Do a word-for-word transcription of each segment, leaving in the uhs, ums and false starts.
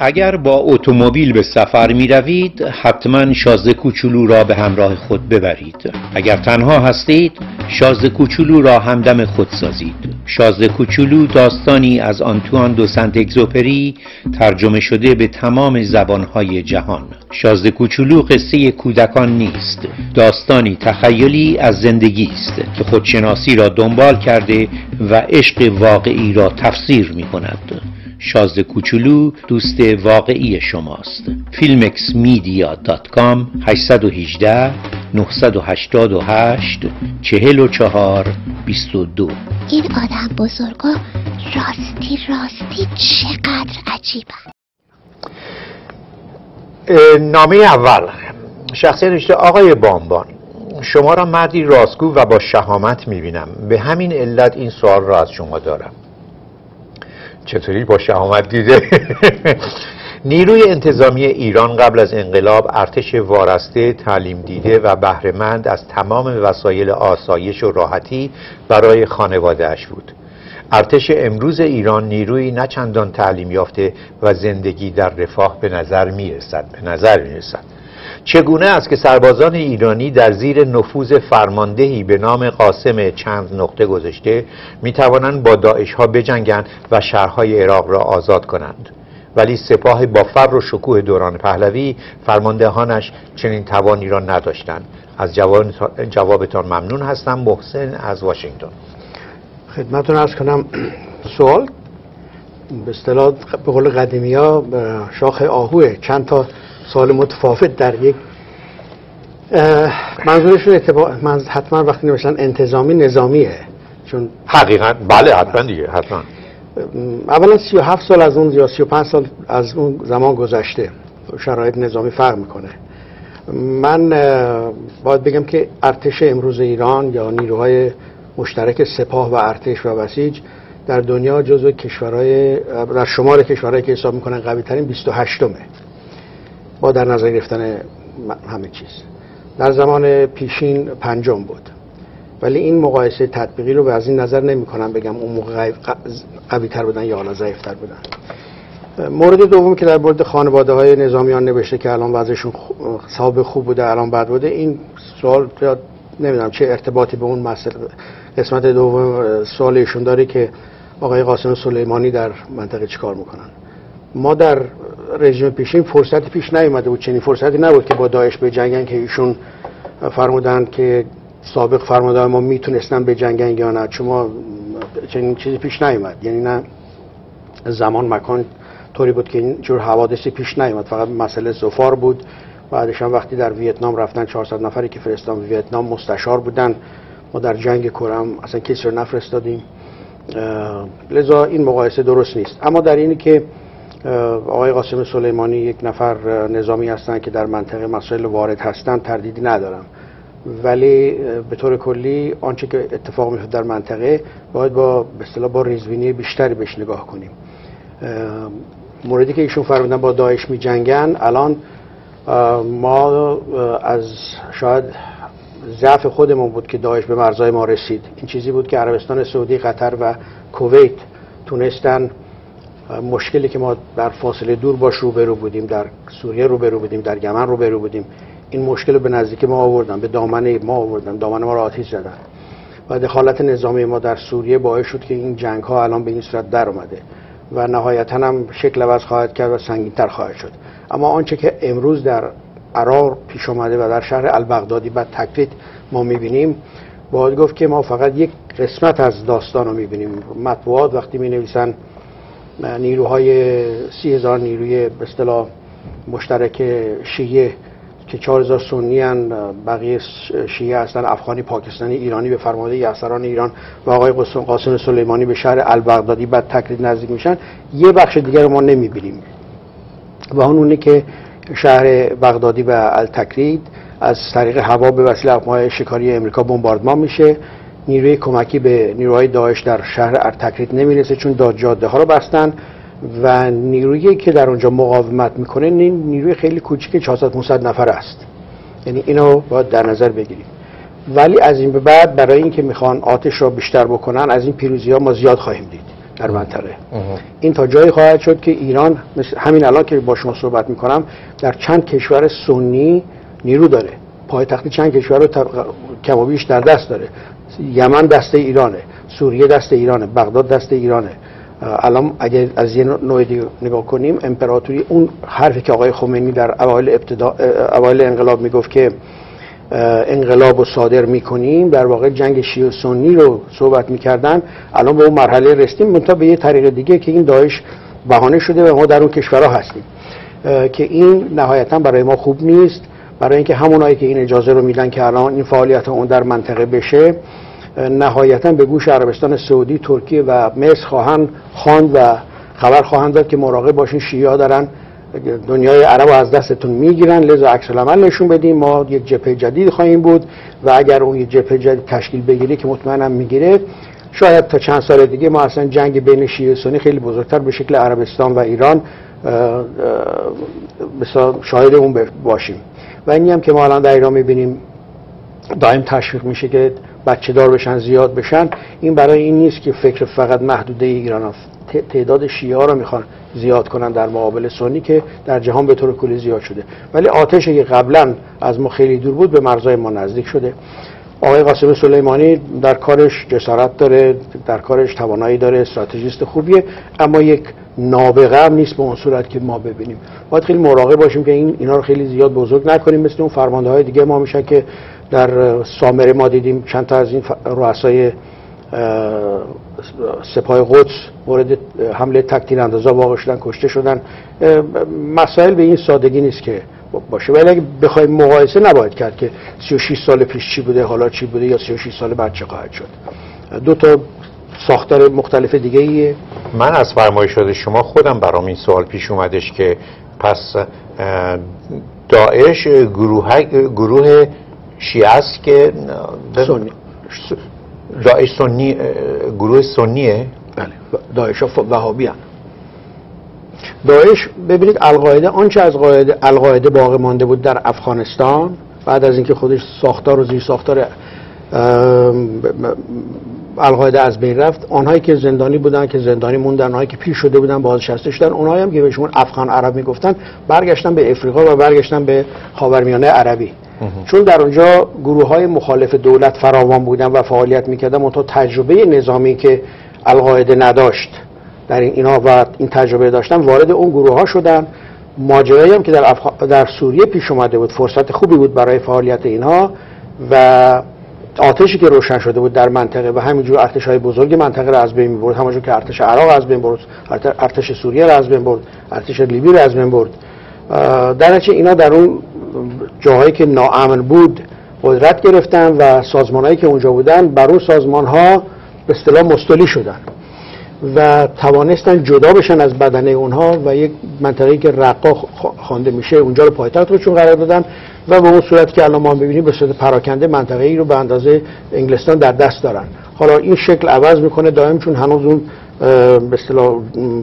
اگر با اتومبیل به سفر می روید حتما شازده کوچولو را به همراه خود ببرید. اگر تنها هستید شازده کوچولو را همدم خود سازید. شازده کوچولو داستانی از آنتوان دو سنت اگزوپری ترجمه شده به تمام زبانهای جهان. شازده کوچولو قصه کودکان نیست، داستانی تخیلی از زندگی است که خودشناسی را دنبال کرده و عشق واقعی را تفسیر می کند. شازده کوچولو دوست واقعی شماست. فیلمکس مدیا دات کام هشت یک هشت، نه هشت هشت، چهار چهار، دو دو. این آدم بزرگا راستی راستی چقدر عجیبه. نامه اول. شخصی نوشته: آقای بامبان، شما را مردی راستگو و با شهامت میبینم، به همین علت این سوال را از شما دارم. چطوری با شهامت دیده؟ نیروی انتظامی ایران قبل از انقلاب ارتش وارسته، تعلیم دیده و بهره‌مند از تمام وسایل آسایش و راحتی برای خانواده‌اش بود. ارتش امروز ایران نیروی نه چندان تعلیم یافته و زندگی در رفاه به نظر می‌رسد. به نظر می‌رسد. چگونه است که سربازان ایرانی در زیر نفوذ فرماندهی به نام قاسم چند نقطه گذاشته می توانند با داعش ها بجنگند و شهرهای عراق را آزاد کنند، ولی سپاه با فر و شکوه دوران پهلوی فرماندهانش چنین توانی را نداشتند. از جوابتان ممنون هستم. محسن از واشنگتن. خدمتتون عرض کنم سوال به اصطلاح به قول قدیمی ها شاخ آهوه، چند تا سوال متفاوت در یک منظورشون اتباع من حتما وقتی نوشتن انتظامی نظامیه، چون حقیقت بله حتما دیگه حتما اولا سی و هفت سال از اون یا سی و پنج سال از اون زمان گذشته، شرایط نظامی فرق میکنه. من باید بگم که ارتش امروز ایران یا نیروهای مشترک سپاه و ارتش و بسیج در دنیا جزو کشورهای در شمار کشورهایی که حساب میکنن قوی ترین بیست و هشتمه با در نظر گرفتن همه چیز. در زمان پیشین پنجم بود، ولی این مقایسه تطبیقی رو به از این نظر نمی کنم بگم اون موقع قوی تر بودن یا حالا ضعیف تر بودن. مورد دوم که در مورد خانواده های نظامیان نوشته که الان وضعشون سابق خوب بوده الان بد بوده، این سوال نمیدونم چه ارتباطی به اون مسئله قسمت دوم سوالشون داره که آقای قاسم سلیمانی در منطقه چیکار میکنن. ما در رژیم پیشین فرصتی پیش نیومده بود، چنین فرصتی نبود که با داعش بجنگن که ایشون فرمودند که سابق فرماندهان ما میتونستن بجنگن یا نه، چون چنین چیزی پیش نیومد. یعنی نه زمان مکان طوری بود که این جور حوادثی پیش نیومد، فقط مسئله زفار بود. بعدش هم وقتی در ویتنام رفتن چهارصد نفری که فرستادن ویتنام مستشار بودن، ما در جنگ کره اصلا کسی رو نفرستادیم، لذا این مقایسه درست نیست. اما در اینی که آقای قاسم سلیمانی یک نفر نظامی هستند که در منطقه مسائل وارد هستند تردیدی ندارم، ولی به طور کلی آنچه که اتفاق میفته در منطقه باید با به اصطلاح با ریزبینی بیشتری بهش نگاه کنیم. موردی که ایشون فرمودن با داعش می جنگن، الان ما از شاید ضعف خودمون بود که داعش به مرزهای ما رسید. این چیزی بود که عربستان سعودی، قطر و کویت تونستن مشکلی که ما در فاصله دور باش روبرو بودیم، در سوریه روبرو بودیم، در یمن روبرو بودیم، این مشکل رو به نزدیکی ما آوردن، به دامنه ما آوردن، دامنه ما رو آتیش زدن و دخالت نظامی ما در سوریه باعث شد که این جنگ ها الان به این صورت در اومده و نهایتا هم شکل عوض خواهد کرد و سنگین‌تر خواهد شد. اما آنچه که امروز در عراق پیش اومده و در شهر البغدادی بعد تکلیت ما می‌بینیم، باید گفت که ما فقط یک قسمت از داستان رو می‌بینیم. مطبوعات وقتی می‌نویسن نیروهای سی هزار نیروی به اصطلاح مشترک شیعه که چهار هزار سنی هن، بقیه شیعه هستن، افغانی، پاکستانی، ایرانی به فرماندهی افسران ایران و آقای قاسم سلیمانی به شهر البغدادی بعد تکرید نزدیک میشن، یه بخش دیگر رو ما نمیبینیم و اون اونه که شهر بغدادی و التکرید از طریق هوا به وسیله اقمای شکاری امریکا بمباردمان میشه. نیروی کمکی به نیروهای داعش در شهر ارتکریت نمیرسه چون داد جاده ها رو بستن و نیرویی که در اونجا مقاومت میکنه این نیروی خیلی کوچیک چهارصد پانصد نفر است. یعنی اینو باید در نظر بگیریم. ولی از این به بعد برای اینکه میخوان آتش رو بیشتر بکنن از این پیروزی ها ما زیاد خواهیم دید. در منطقه. این تا جایی خواهد شد که ایران همین الان که با شما صحبت میکنم در چند کشور سنی نیرو داره، پایتخت چند کشور رو تق... کبابیش در دست داره. یمن دست ایرانه، سوریه دست ایرانه، بغداد دست ایرانه. الان اگر از یه نوع دیگه نگاه کنیم، امپراتوری، اون حرفی که آقای خمینی در اوایل ابتدا اوایل انقلاب میگفت که انقلاب رو صادر میکنیم، در واقع جنگ شیعه و سنی رو صحبت میکردن. الان به اون مرحله رسیدیم، منتها به یه طریق دیگه که این داعش بهانه شده و ما در اون کشورها هستیم، که این نهایتا برای ما خوب نیست، برای اینکه همونایی که این اجازه رو میدن که الان این فعالیت اون در منطقه بشه، نهایتا به گوش عربستان سعودی، ترکیه و مصر خواهند خواند و خبر خواهند داد که مراقب باشین، شیعه ها دارن دنیای عرب از دستتون میگیرن، لذا عکس العمل نشون بدیم. ما یک جبهه جدید خواهیم بود و اگر اون یک جبهه جدید تشکیل بگیره که مطمئنم میگیره، شاید تا چند سال دیگه ما اصلا جنگ بین شیعه و سنی خیلی بزرگتر به شکل عربستان و ایران شاهد اون باشیم. و اینی هم که ما الان در ایران میبینیم دائم تشویق میشه که بچه دار بشن، زیاد بشن، این برای این نیست که فکر فقط محدوده ایران هست. تعداد شیعه ها رو میخوان زیاد کنن در مقابل سنی که در جهان به طور کلی زیاد شده، ولی آتشی که قبلا از ما خیلی دور بود به مرزهای ما نزدیک شده. آقای قاسم سلیمانی در کارش جسارت داره، در کارش توانایی داره، استراتژیست خوبیه، اما یک نابغه هم نیست به اون صورت که ما ببینیم. باید خیلی مراقب باشیم که این اینا رو خیلی زیاد بزرگ نکنیم، مثل اون فرمانده‌های دیگه ما میشن که در سامره ما دیدیم چند تا از این رؤسای سپاه قدس مورد حمله تکتیر اندازا واقع شدن، کشته شدن. مسائل به این سادگی نیست که باشه، ولی اگه بخوایم مقایسه نباید کرد که سی و شش سال پیش چی بوده حالا چی بوده یا سی و شش سال بعد چه خواهد شد. دو تا ساختار مختلف دیگه ایه. من از فرمایشات شما خودم برام این سوال پیش اومدش که پس داعش گروه گروه شیعه است که سنی. داعش سنی، گروه سنیه؟ بله، داعش وهابی هم. داعش، ببینید، القاعده، آنچه از قاعده القاعده باقی مانده بود در افغانستان بعد از اینکه خودش ساختار و زیر ساختار القاعده از بین رفت، آنهایی که زندانی بودن که زندانی موندن، آنهایی که پیر شده بودن بازنشسته شدن، آنهایی هم که بهشون افغان عرب میگفتن برگشتن به افریقا و برگشتن به خاورمیانه عربی. چون در اونجا گروه های مخالف دولت فراوان بودن و فعالیت میکردن، اونطور تجربه نظامی که القاعده نداشت در این اینا و این تجربه داشتن، وارد اون گروه ها شدن. ماجرایی هم که در, افغ... در سوریه پیش اومده بود فرصت خوبی بود برای فعالیت اینها و آتشی که روشن شده بود در منطقه و همینجور ارتش‌های بزرگ منطقه را از بین می‌برد، همونجور که ارتش عراق از بین برد، ارتش سوریه را از بین برد، ارتش لیبی را از بین برد. در نتیجه اینا در اون جاهایی که ناامن بود قدرت گرفتن و سازمان‌هایی که اونجا بودن بر اون سازمان‌ها به اصطلاح مستولی شدن و توانستن جدا بشن از بدنه اونها و یک منطقه‌ای که رقا خوانده میشه اونجا رو پایتخت رو چون قرار دادن و به اون صورت که الان ما می‌بینیم به صورت پراکنده منطقه‌ای رو به اندازه انگلستان در دست دارن. حالا این شکل عوض میکنه دائم، چون هنوز اون به اصطلاح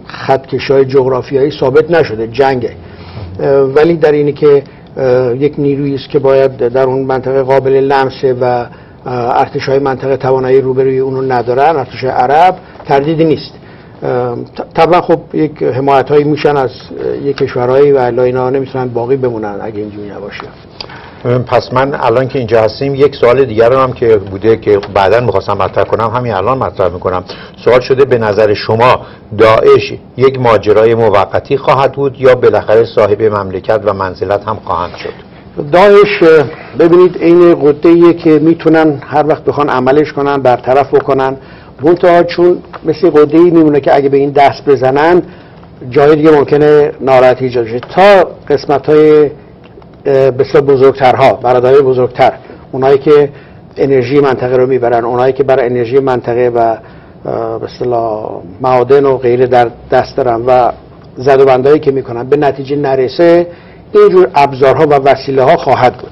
خط کشای جغرافیایی ثابت نشده، جنگه. ولی در اینی که یک نیرویی است که باید در اون منطقه قابل لمسه و ارتش‌های منطقه توانایی روبروی اون رو ندارن، ارتش‌های عرب، تردیدی نیست. طبعا خب یک حمایت‌هایی میشن از یک کشورهایی و الا اینا نمیتونن باقی بمونن اگه اینجوری نباشه. پس من الان که اینجا هستیم یک سوال دیگر رو هم که بوده که بعداً می‌خواستم مطرح کنم همین الان مطرح می‌کنم. سوال شده به نظر شما داعش یک ماجرای موقتی خواهد بود یا بالاخره صاحب مملکت و منزلت هم خواهند شد؟ داعش، ببینید، این قده‌ایه که میتونن هر وقت بخوان عملش کنن برطرف بکنن، منتها چون مثل قده‌ای میمونه که اگه به این دست بزنن جای دیگه ممکنه ناراحتی ایجاد شه. تا قسمت‌های بسیار بزرگترها، برادرهای بزرگتر، اونایی که انرژی منطقه رو میبرن، اونایی که برای انرژی منطقه و به اصطلاح معادن و غیره در دست دارن و زد و بندایی که میکنن به نتیجه نرسه، اینجور ابزارها و وسیله ها خواهد بود.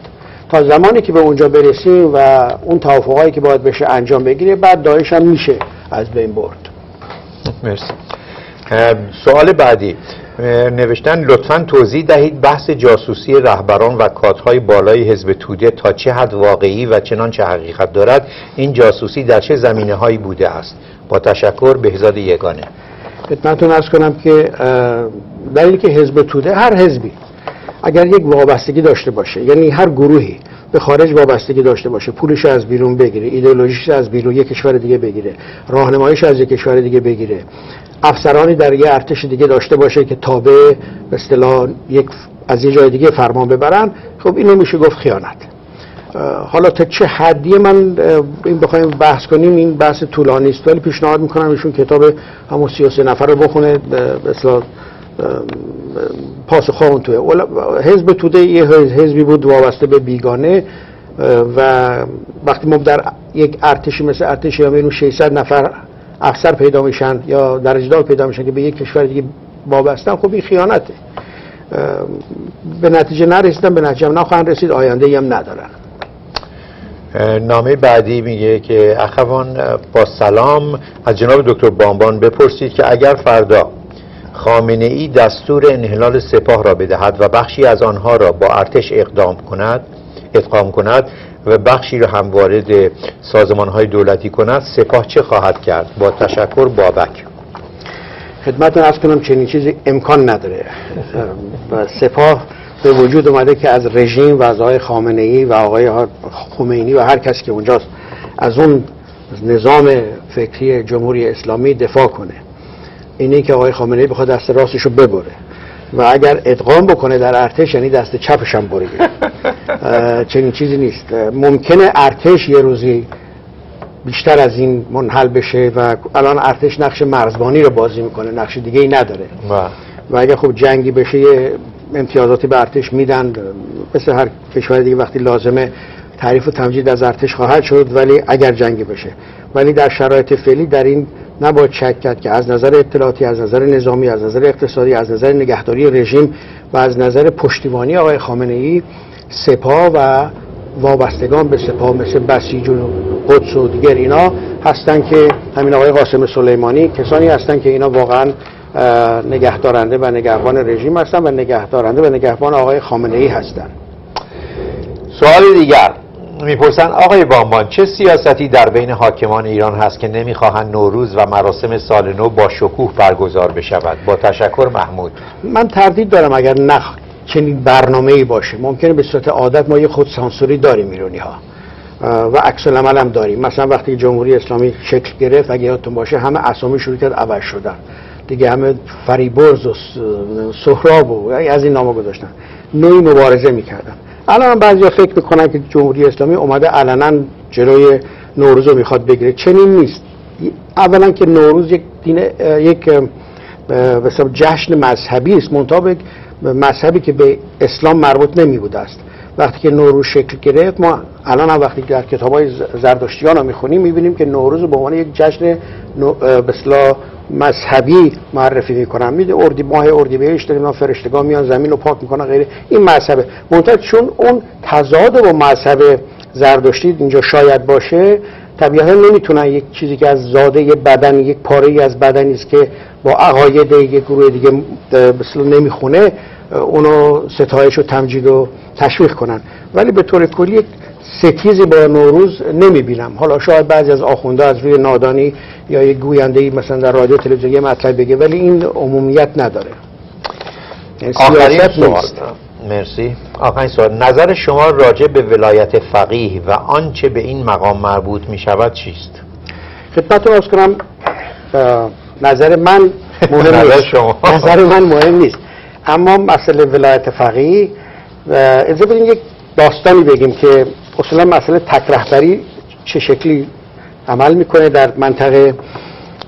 تا زمانی که به اونجا برسیم و اون توافقهایی که باید بشه انجام بگیره، بعد داعش هم میشه از بین برد. مرسی. سوال بعدی نوشتن لطفاً توضیح دهید بحث جاسوسی رهبران و کادرهای بالای حزب توده تا چه حد واقعی و چنان چه حقیقت دارد، این جاسوسی در چه زمینه‌هایی بوده است، با تشکر. بهزاد یگانه. خدمتتون عرض کنم که دلیلی که حزب توده، هر حزبی اگر یک وابستگی داشته باشه، یعنی هر گروهی به خارج وابستگی داشته باشه، پولش از بیرون بگیره، ایدئولوژیش از بیرون یک کشور دیگه بگیره، راهنماییش از یک کشور دیگه بگیره، افسرانی در یه ارتش دیگه داشته باشه که تابع به اصطلاح یک از یه جای دیگه فرمان ببرن، خب اینو میشه گفت خیانت. حالا تا چه حدی من این بخوایم بحث کنیم، این بحث طولانی است، ولی پیشنهاد میکنم ایشون کتاب همون سی و سه نفر رو بخونه. به اصطلاح پاسخ اون توه حزب توده یه حزبی بود وابسته به بیگانه، و وقتی ما در یک ارتشی مثل ارتش یمن ششصد نفر افسر پیدا میشن یا درجه‌دار پیدا میشن که به یک کشور دیگه وابستن، خب این خیانته. به نتیجه نرسیدن، به نتیجه نخواهند رسید، آینده‌ای هم ندارن. نامه بعدی میگه که اخوان با سلام از جناب دکتر بامبان بپرسید که اگر فردا خامنه ای دستور انحلال سپاه را بدهد و بخشی از آنها را با ارتش اقدام کند ادغام کند و بخشی را هم وارد سازمان های دولتی کند، سپاه چه خواهد کرد؟ با تشکر. بابک. خدمتتون عرض کنم چنین چیزی امکان نداره. سپاه به وجود اومده که از رژیم و از آقای خامنه ای و آقای خمینی و هر کسی که اونجاست، از اون نظام فکری جمهوری اسلامی دفاع کنه. اینه که آقای خامنه ای بخواد دست راستشو ببره و اگر ادغام بکنه در ارتش، یعنی دست چپش هم بریده. چنین چیزی نیست. ممکنه ارتش یه روزی بیشتر از این منحل بشه و الان ارتش نقش مرزبانی رو بازی میکنه، نقش دیگه ای نداره. با. و اگر خب جنگی بشه یه امتیازاتی به ارتش میدن، مثل هر کشور دیگه وقتی لازمه تعریف و تمجید از ارتش خواهد شد، ولی اگر جنگی بشه. ولی در شرایط فعلی در این نباید شک کرد که از نظر اطلاعاتی، از نظر نظامی، از نظر اقتصادی، از نظر نگهداری رژیم و از نظر پشتیبانی آقای خامنه ای، سپاه و وابستگان به سپاه مثل بسیج و قدس و دیگر اینا هستن که همین آقای قاسم سلیمانی کسانی هستن که اینا واقعا نگهدارنده و نگهبان رژیم هستن و نگهدارنده و نگهبان آقای خامنه ای هستن. سوال دیگر میپرسن آقای بامبان چه سیاستی در بین حاکمان ایران هست که نمیخواهند نوروز و مراسم سال نو با شکوه برگزار بشود؟ با تشکر. محمود. من تردید دارم اگر نخ چنین برنامه‌ای باشه. ممکنه به صورت عادت ما یه خودسانسوری داریم ایرانی‌ها و عکس العمل هم داریم. مثلا وقتی جمهوری اسلامی شکل گرفت، اگه یادتون باشه، همه اسامی شروع کرد عوض شدن دیگه، همه فریبرز و سهراب و از این نام‌ها گذاشتن، نوعی مبارزه می‌کردن. الان بعضیا فکر میکنن که جمهوری اسلامی اومده علنا جلوی نوروز رو میخواد بگیره. چنین نیست. اولا که نوروز یک دین، یک به حساب جشن مذهبی است، منطبق مذهبی که به اسلام مربوط نمیبوده است. وقتی که نوروز شکل گرفت، ما الان هم وقتی در کتابای زردشتیان رو میخونیم میبینیم که نوروز رو به عنوان یک جشن به اصطلاح مذهبی معرفی میکنن. میده اردی ماه اردیبهشت اینا فرشتگان میان زمین رو پاک میکنن غیره. این مذهبه. منتها چون اون تضاد با مذهب زردشتی اینجا شاید باشه، طبیعتا نمیتونن یک چیزی که از زاده بدن، یک پاره‌ای از بدنی است که با عقاید یک گروه دیگه به اصطلاح نمیخونه، اونو ستایش و تمجید و تشویق کنن. ولی به طور کلی یک ستیزی با نوروز نمیبینم. حالا شاید بعضی از آخونده از روی نادانی یا یک گویندهی مثلا در رادیو تلویزیونی مطلب بگه، ولی این عمومیت نداره. آخرین سوال. مرسی. آخرین سوال. نظر شما راجع به ولایت فقیه و آنچه به این مقام مربوط می شود چیست؟ خدمتتون عرض کنم نظر من مهم نیست. نظر من مهم نیست. اما مسئله ولایت فقیه از ببینیم یک داستانی بگیم که اصولا مسئله تک رهبری چه شکلی عمل میکنه در منطقه،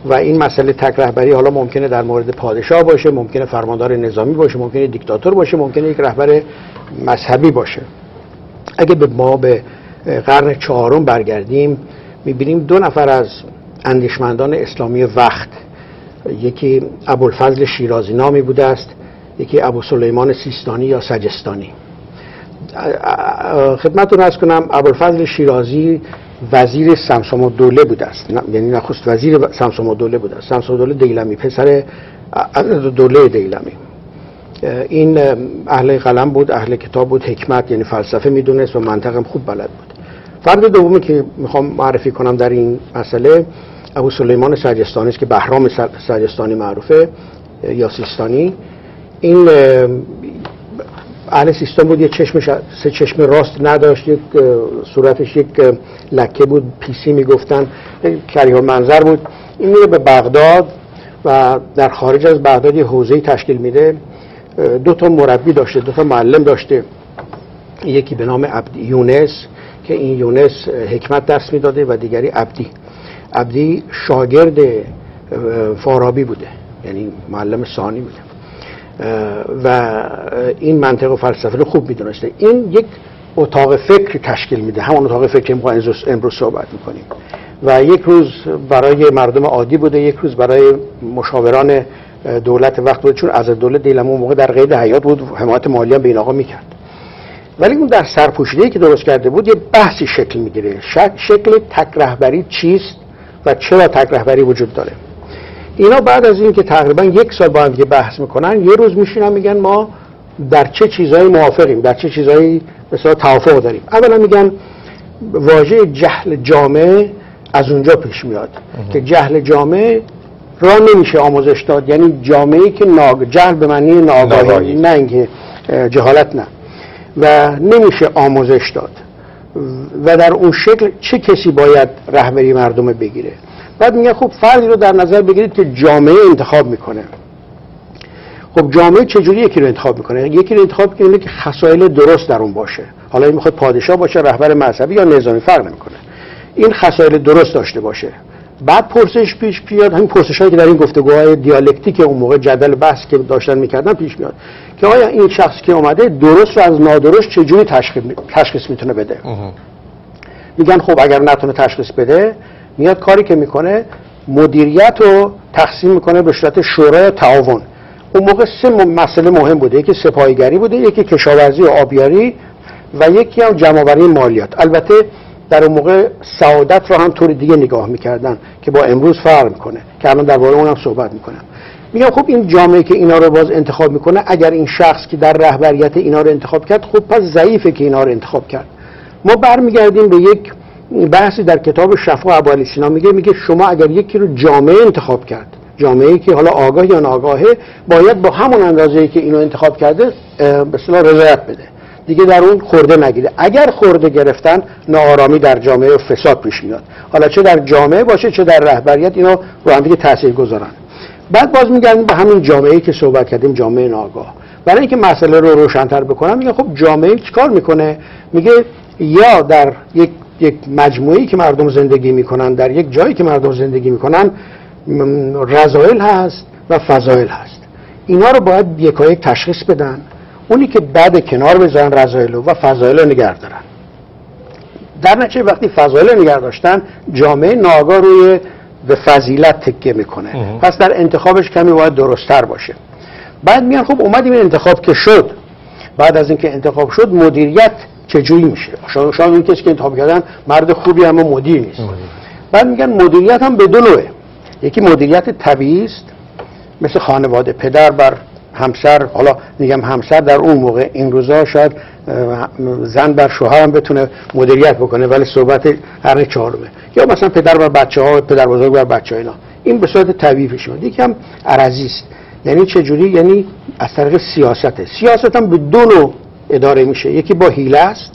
و این مسئله تک رهبری حالا ممکنه در مورد پادشاه باشه، ممکنه فرماندار نظامی باشه، ممکنه دیکتاتور باشه، ممکنه یک رهبر مذهبی باشه. اگه به ما به قرن چهارم برگردیم، میبینیم دو نفر از اندیشمندان اسلامی وقت، یکی ابوالفضل شیرازی نامی بوده است، یکی ابو سلیمان سیستانی یا سجستانی. خدمتتون عرض کنم ابوالفضل شیرازی وزیر سمسام الدوله بوده است، یعنی نخست وزیر سمسام الدوله بوده است. سمسام الدوله دیلمی، پسر دوله دیلمی. این اهل قلم بود، اهل کتاب بود، حکمت یعنی فلسفه میدونست و منطقم خوب بلد بود. فرد دومی که میخوام معرفی کنم در این مسئله ابو سلیمان سجستانی است که بهرام سجستانی معروفه یا سیستانی. این اهل سیستان بود، یه چشمش سه چشم راست نداشت، یک صورتش یک لکه بود، پیسی میگفتن، کریه منظر بود. این میره به بغداد و در خارج از بغداد یه حوزه‌ای تشکیل میده. دو تا مربی داشته، دو تا معلم داشته، یکی به نام عبد یونس که این یونس حکمت درس میداده و دیگری عبدی. عبدی شاگرد فارابی بوده، یعنی معلم ثانی بوده و این منطق و فلسفه رو خوب میدونسته. این یک اتاق فکر تشکیل میده، همون اتاق فکر که ما امروز صحبت میکنیم و یک روز برای مردم عادی بوده، یک روز برای مشاوران دولت وقت بوده، چون از دولت دیلم اون موقع در قید حیات بود، حمایت مالی هم به این آقا میکرد. ولی اون در سرپوشیده‌ای که درست کرده بود یه بحثی شکل میگیره، شکل تک رهبری چیست و چرا تک رهبری وجود داره. اینا بعد از این که تقریبا یک سال با هم دیگه بحث میکنن، یه روز میشینن میگن ما در چه چیزایی موافقیم، در چه چیزایی مثلا توافق داریم. اولا میگن واژه جهل جامع از اونجا پیش میاد که جهل جامع را نمیشه آموزش داد، یعنی جامعی که ناگ... جهل به معنی ناگاهی، نه اینکه جهالت، نه، و نمیشه آموزش داد و در اون شکل چه کسی باید رهبری مردم بگیره. بعد میگه خب فردی رو در نظر بگیرید که جامعه انتخاب میکنه. خب جامعه چجوری یکی رو انتخاب میکنه؟ یکی رو انتخاب میکنه که خصایل درست در اون باشه، حالا این میخواد پادشاه باشه، رهبر مذهبی یا نظامی فرق نمیکنه، این خصایل درست داشته باشه. بعد پرسش پیش بیاد، همین پرسشایی که در این گفتگوهای دیالکتیک اون موقع جدل بحث که داشتن میکردن پیش میاد که آیا این شخص که اومده درست رو از نادرست چجوری تشخیص میتونه بده. میگن خب اگر نتونه تشخیص بده، میاد کاری که میکنه مدیریت رو تقسیم میکنه به صورت شورای تعاون. اون موقع سه مسئله مهم بوده، یکی سپاهیگری بوده، یکی کشاورزی و آبیاری و یکی هم جمع‌آوری مالیات. البته در اون موقع سعادت رو هم طور دیگه نگاه میکردن که با امروز فرق میکنه که الان درباره اونم صحبت میکنم. میگم خب این جامعه که اینا رو باز انتخاب میکنه، اگر این شخص که در رهبریت اینا رو انتخاب کرد، خب پس ضعیفه که اینا رو انتخاب کرد. ما برمیگردیم به یک بحثی در کتاب شفا ابوعلی سینا، میگه میگه شما اگر یکی رو جامعه انتخاب کرد، جامعه‌ای که حالا آگاه یا ناآگاهه، باید با همون اندازه‌ای که اینو انتخاب کرده به اصطلاح رضایت بده، دیگه در اون خورده نگیره. اگر خورده گرفتن، ناآرامی در جامعه و فساد پیش میاد، حالا چه در جامعه باشه چه در رهبریت، اینا رو هم دیگه تاثیرگذارن. بعد باز میگن به همین جامعه‌ای که صحبت کردیم، جامعه ناآگاه. برای اینکه مسئله رو روشن‌تر بکنم، میگه خب جامعه چیکار میکنه؟ میگه یا در یک یک مجموعه‌ای که مردم زندگی میکنن، در یک جایی که مردم زندگی میکنن، رذایل هست و فضایل هست، اینا رو باید یکایک تشخیص بدن، اونی که بعد کنار بذارن رذایل و فضایل رو نگه دارن. در نتیجه وقتی فضایل رو نگه داشتن، جامعه ناآگاه روی به فضیلت تکیه میکنه اه. پس در انتخابش کمی باید درست‌تر باشه. بعد میان خب اومدیم این انتخاب که شد، بعد از اینکه انتخاب شد مدیریت چجوری میشه؟ شاید این کسی که انتخاب کردن مرد خوبی اما مدیر نیست. بعد میگن مدیریت هم به دو نوعه، یکی مدیریت طبیعی است، مثل خانواده، پدر بر همسر، حالا میگم همسر در اون موقع، این روزا شاید زن بر شوهر هم بتونه مدیریت بکنه، ولی صحبت قرن چهارمه، یا مثلا پدر بر بچه ها، پدر بزرگ بر بچه ها، اینا. این به صورت طبیعی پیش میاد. یکی هم عرضی است، یعنی چجوری؟ یعنی از طریق سیاسته. سیاست هم به دو نوع اداره میشه، یکی با حیله است،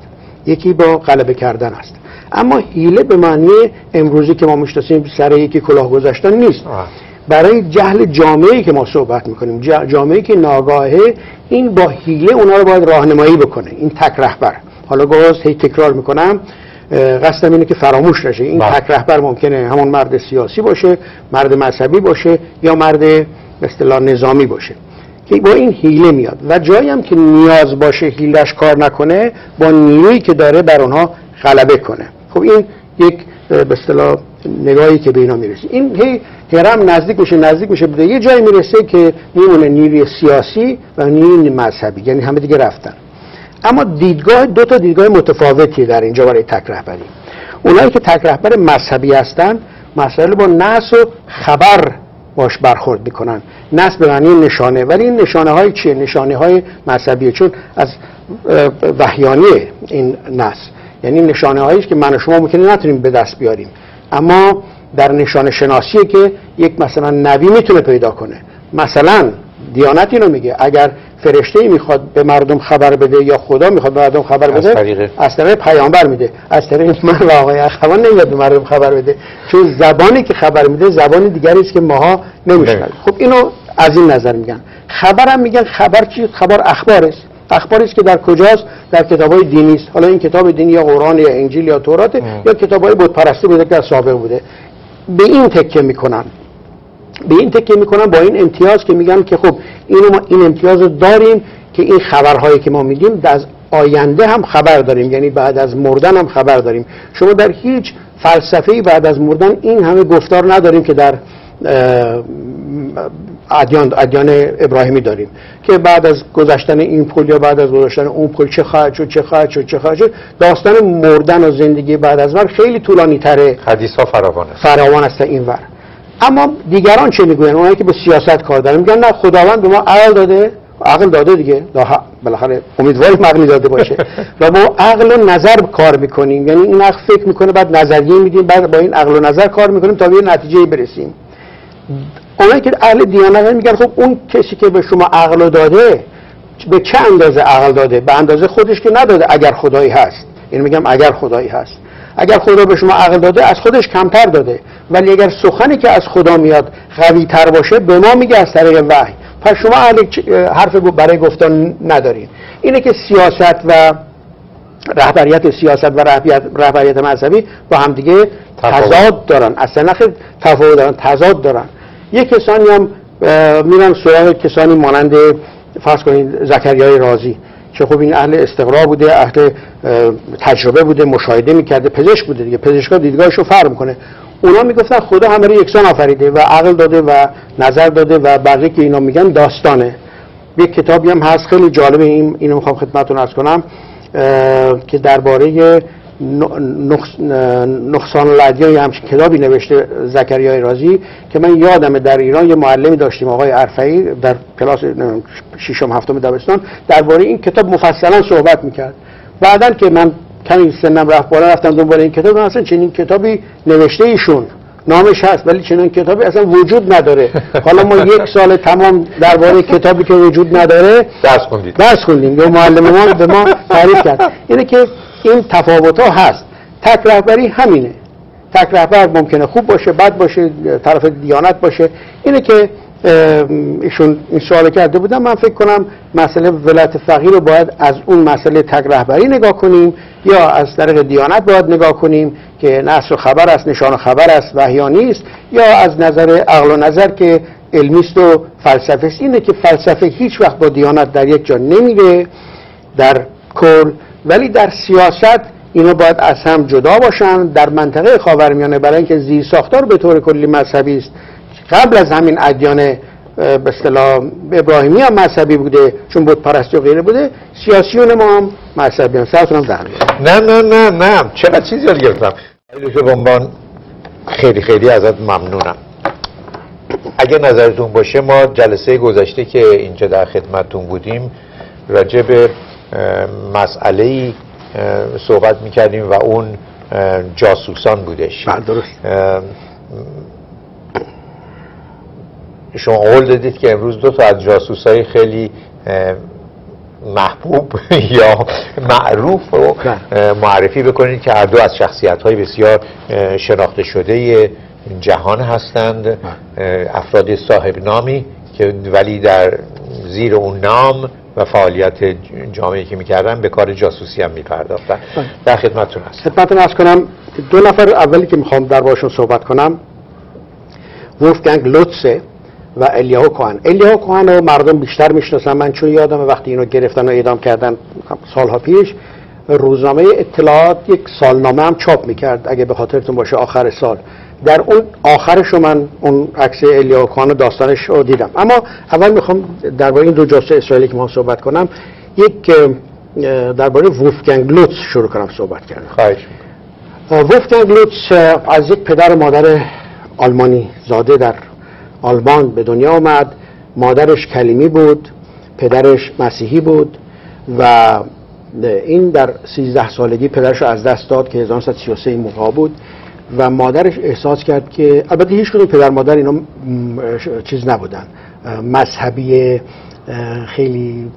یکی با غلبه کردن است. اما حیله به معنی امروزی که ما میشناسیم سر یکی کلاه گذاشتن نیست. آه. برای جهل جامعه‌ای که ما صحبت میکنیم، جامعه‌ای که ناگاهه، این با حیله اونا رو باید راهنمایی بکنه، این تک رهبر. حالا باز هی تکرار میکنم، قصدم اینه که فراموش نشه، این بله. تک رهبر ممکنه همون مرد سیاسی باشه، مرد مذهبی باشه یا مرد به اصطلاح نظامی باشه که با این حیله میاد. و جایی هم که نیاز باشه حیلش کار نکنه، با نیرویی که داره بر اونها غلبه کنه. خب این یک به اصطلاح نگاهی که به اینا میرسه. این هی هرم نزدیک میشه، نزدیک میشه، به یه جایی میرسه که میمونه نیروی سیاسی و نیروی مذهبی، یعنی همه دیگه رفتن. اما دیدگاه دو تا دیدگاه متفاوتی در اینجا برای تک رهبری. اونایی که تک رهبر مذهبی هستن، مسئله با نص و خبر باش برخورد میکنن. نصب به معنی نشانه، ولی این نشانه های چیه؟ نشانه های مذهبیه، چون از وحیانیه این نصب، یعنی نشانه هاییست که من و شما ممکنه نتونیم به دست بیاریم، اما در نشان شناسیه که یک مثلا نبی میتونه پیدا کنه. مثلا دیانت اینو میگه اگر فرشته‌ای میخواد به مردم خبر بده یا خدا میخواد به مردم خبر بده از طریق پیامبر میده، از طریق من و آقای اخوان نمیاد به مردم خبر بده، چون زبانی که خبر میده زبان دیگری است که ماها نمیشنویم. خب اینو از این نظر میگن. خبرم میگن خبر چی؟ خبر اخبار است. اخباری است که در کجاست؟ در کتاب‌های دینی است. حالا این کتاب دینی یا قرآن یا انجیل یا تورات یا کتاب‌های بت پرستی بوده که در سابق بوده. به این تکیه میکنن. به این تکیه میکنن با این امتیاز که میگن که خب اینو ما این امتیاز رو داریم که این خبرهایی که ما میدیم از آینده هم خبر داریم، یعنی بعد از مردن هم خبر داریم. شما در هیچ فلسفه‌ای بعد از مردن این همه گفتار نداریم که در ادیان ادیان ابراهیمی داریم که بعد از گذشتن این پل یا بعد از گذشتن اون پل چه خواهد شد، چه خواهد شد، چه خواهد شد. داستان مردن و زندگی بعد از مرگ خیلی طولانی تره. حدیثا فراوان است. فراوان است اینور. اما دیگران چه میگوین؟ اونایی که به سیاست کار دارن میگن نه خداوند به ما عقل داده، عقل داده دیگه، بالاخره امیدواریم عقلی داده باشه. و ما عقل و نظر کار میکنیم، یعنی این عقل فکر میکنه بعد نظریه میدیم، بعد با این عقل و نظر کار میکنیم تا به یه نتیجه برسیم. اونایی که اهل دیانت میگن خب اون کسی که به شما عقل داده به چه اندازه عقل داده؟ به اندازه خودش که نداده. اگر خدایی هست، یعنی میگم اگر خدایی هست، اگر خدا به شما عقل داده از خودش کمتر داده، ولی اگر سخنی که از خدا میاد قوی تر باشه به ما میگه از طریق وحی، پس شما حرف برای گفتن ندارین. اینه که سیاست و رهبریت سیاست و رهبریت, رهبریت مذهبی با همدیگه تضاد دارن، اصلا خیلی تفاوت دارن، تضاد دارن. یک کسانی هم میرن سراغ کسانی مانند فرض کنید زکریای رازی که خب این اهل استقرا بوده، اهل تجربه بوده، مشاهده میکرده، پزشک بوده دیگه، پزشکا دیدگاهشو فرق میکنه. اونا میگفتن خدا همه رو یکسان آفریده و عقل داده و نظر داده و بقیه که اینا میگن داستانه. یک کتابی هم هست خیلی جالب، این اینو میخوام خدمتتون عرض کنم که درباره نقصان الادیان همچین کتابی نوشته زکریای رازی که من یادمه در ایران یه معلمی داشتیم آقای عرفعی در کلاس ششم هفتم دبستان درباره این کتاب مفصلا صحبت میکرد. بعدن که من کمی سنم رفت بالا رفتم دنبال این کتاب، اصلا چنین کتابی نوشته ایشون، نامش هست ولی چنین کتابی اصلا وجود نداره. حالا ما یک سال تمام درباره کتابی که وجود نداره درس خوندیم. درس خوندیم یه معلم ما به ما تعریف کرد. اینه که این تفاوت ها هست. تک رهبری همینه. تک رهبر ممکنه خوب باشه، بد باشه، طرف دیانت باشه. اینه که ایشون این سوال کرده بودم. من فکر کنم مسئله ولایت فقیه رو باید از اون مسئله تک رهبری نگاه کنیم یا از طریق دیانت باید نگاه کنیم که نصر و خبر است، نشان و خبر است، وحیانی است، یا از نظر عقل و نظر که علمیست و فلسفه است. اینه که فلسفه هیچ وقت با دیانت در یک جا نمیره در کل، ولی در سیاست اینا باید از هم جدا باشن. در منطقه خاورمیانه برای اینکه زیرساختار به طور کلی مذهبی است، قبل از همین ادیان به اصطلاح ابراهیمی هم مذهبی بوده چون بت پرستی و غیره بوده، سیاسیون ما هم مذهبی هم سرتونم در میاد. نه نه نه نه چقدر چیز یاد گرفتم. دکتر بامبان خیلی خیلی ازت ممنونم. اگه نظرتون باشه ما جلسه گذشته که اینجا در خدمتتون بودیم راجع به مسئله‌ای صحبت میکردیم و اون جاسوسان بودش. شما قول دادید که امروز دو تا از جاسوسای خیلی محبوب یا معروف رو معرفی بکنید که هر دو از شخصیت‌های بسیار شناخته شده جهان هستند، افراد صاحب نامی که ولی در زیر اون نام و فعالیت جامعه‌ای که می‌کردن به کار جاسوسی هم می‌پرداختن. در خدمتتون هستم. خدمتتون عرض کنم دو نفر اولی که می‌خوام دربارشون صحبت کنم وولفگانگ لوتس و الیاهو کوهن. الیاهو کوهن رو مردم بیشتر می‌شناسن، من چون یادم وقتی اینو گرفتن و اعدام کردن سال‌ها پیش روزنامه اطلاعات یک سالنامه هم چاپ می‌کرد اگه به خاطرتون باشه آخر سال. در اون آخرش من اون عکس الیاهو کوهن و داستانش رو دیدم. اما اول میخوام درباره این دو جاسوس اسرائیلی که ما صحبت کنم، یک درباره وولفگانگ لوتس شروع کنم صحبت کردن. خواهش می‌کنم. وولفگانگ لوتس از یک پدر و مادر آلمانی زاده در آلمان به دنیا آمد. مادرش کلیمی بود، پدرش مسیحی بود و این در سیزده سالگی پدرش رو از دست داد که هزار و نهصد و سی و سه موقع بود و مادرش احساس کرد که البته هیچ کدوم پدر مادر اینا چیز نبودن، مذهبی خیلی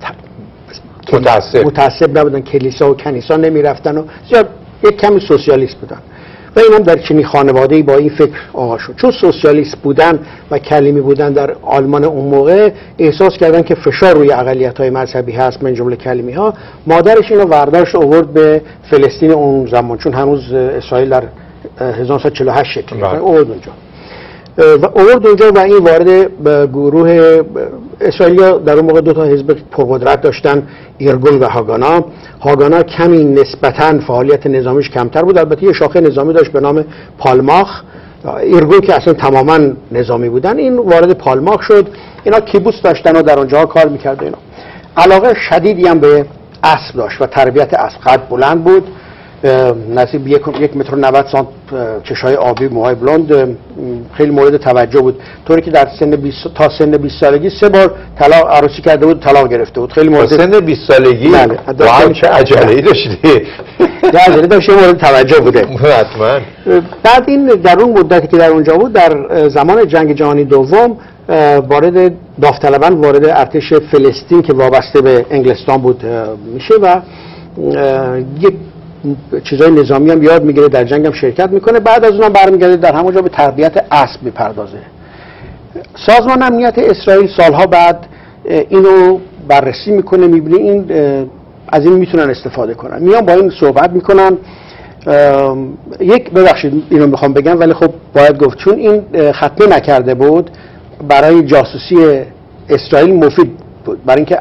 متعصب متعصب نبودن، کلیسا و کنیسا نمی رفتن و زیاد یک کمی سوسیالیست بودن و این هم در چنین خانواده‌ای با این فکر آغاز شد. چون سوسیالیست بودن و کلیمی بودن در آلمان اون موقع، احساس کردن که فشار روی اقلیت‌های مذهبی هست من جمله کلیمی‌ها. مادرش اینو ورداشت آورد به فلسطین اون زمان، چون هنوز اسرائیل در هزار و نهصد و چهل و هشت شکل گرفت، آورد اونجا و آورد اونجا و این وارد گروه اسرائیلیا. در اون موقع دو تا حزب پرقدرت داشتن، ایرگون و هاگانا. هاگانا کمی نسبتاً فعالیت نظامیش کمتر بود، البته یه شاخه نظامی داشت به نام پالماخ. ایرگون که اصلا تماماً نظامی بودن، این وارد پالماخ شد. اینا کیبوس داشتن و در اونجا کار می‌کردن. اینا علاقه شدیدی هم به اسب داشت و تربیت اسب. قد بلند بود، نزدیک یک متر و نود سانت، چشای آبی، موهای بلند، خیلی مورد توجه بود، طوری که در سن بیست تا سن بیست سالگی سه بار طلاق عروسی کرده بود، طلاق گرفته بود. خیلی مورد سن بیست سالگی واقعا چه عجله‌ای داشتی. عجله داشت، مورد توجه بوده حتما. بعد این در اون مدتی که در اونجا بود، در زمان جنگ جهانی دوم وارد داوطلبان وارد ارتش فلسطین که وابسته به انگلستان بود میشه و یک چیزای نظامی هم یاد میگیره، در جنگ هم شرکت میکنه. بعد از اونم برمیگرده در همونجا به تربیت اسب میپردازه. سازمان امنیت اسرائیل سالها بعد اینو بررسی میکنه، میبینه این از این میتونن استفاده کنن، میان با این صحبت میکنن. یک ببخشید اینو میخوام بگم ولی خب باید گفت، چون این ختنه نکرده بود، برای جاسوسی اسرائیل مفید بود، برای اینکه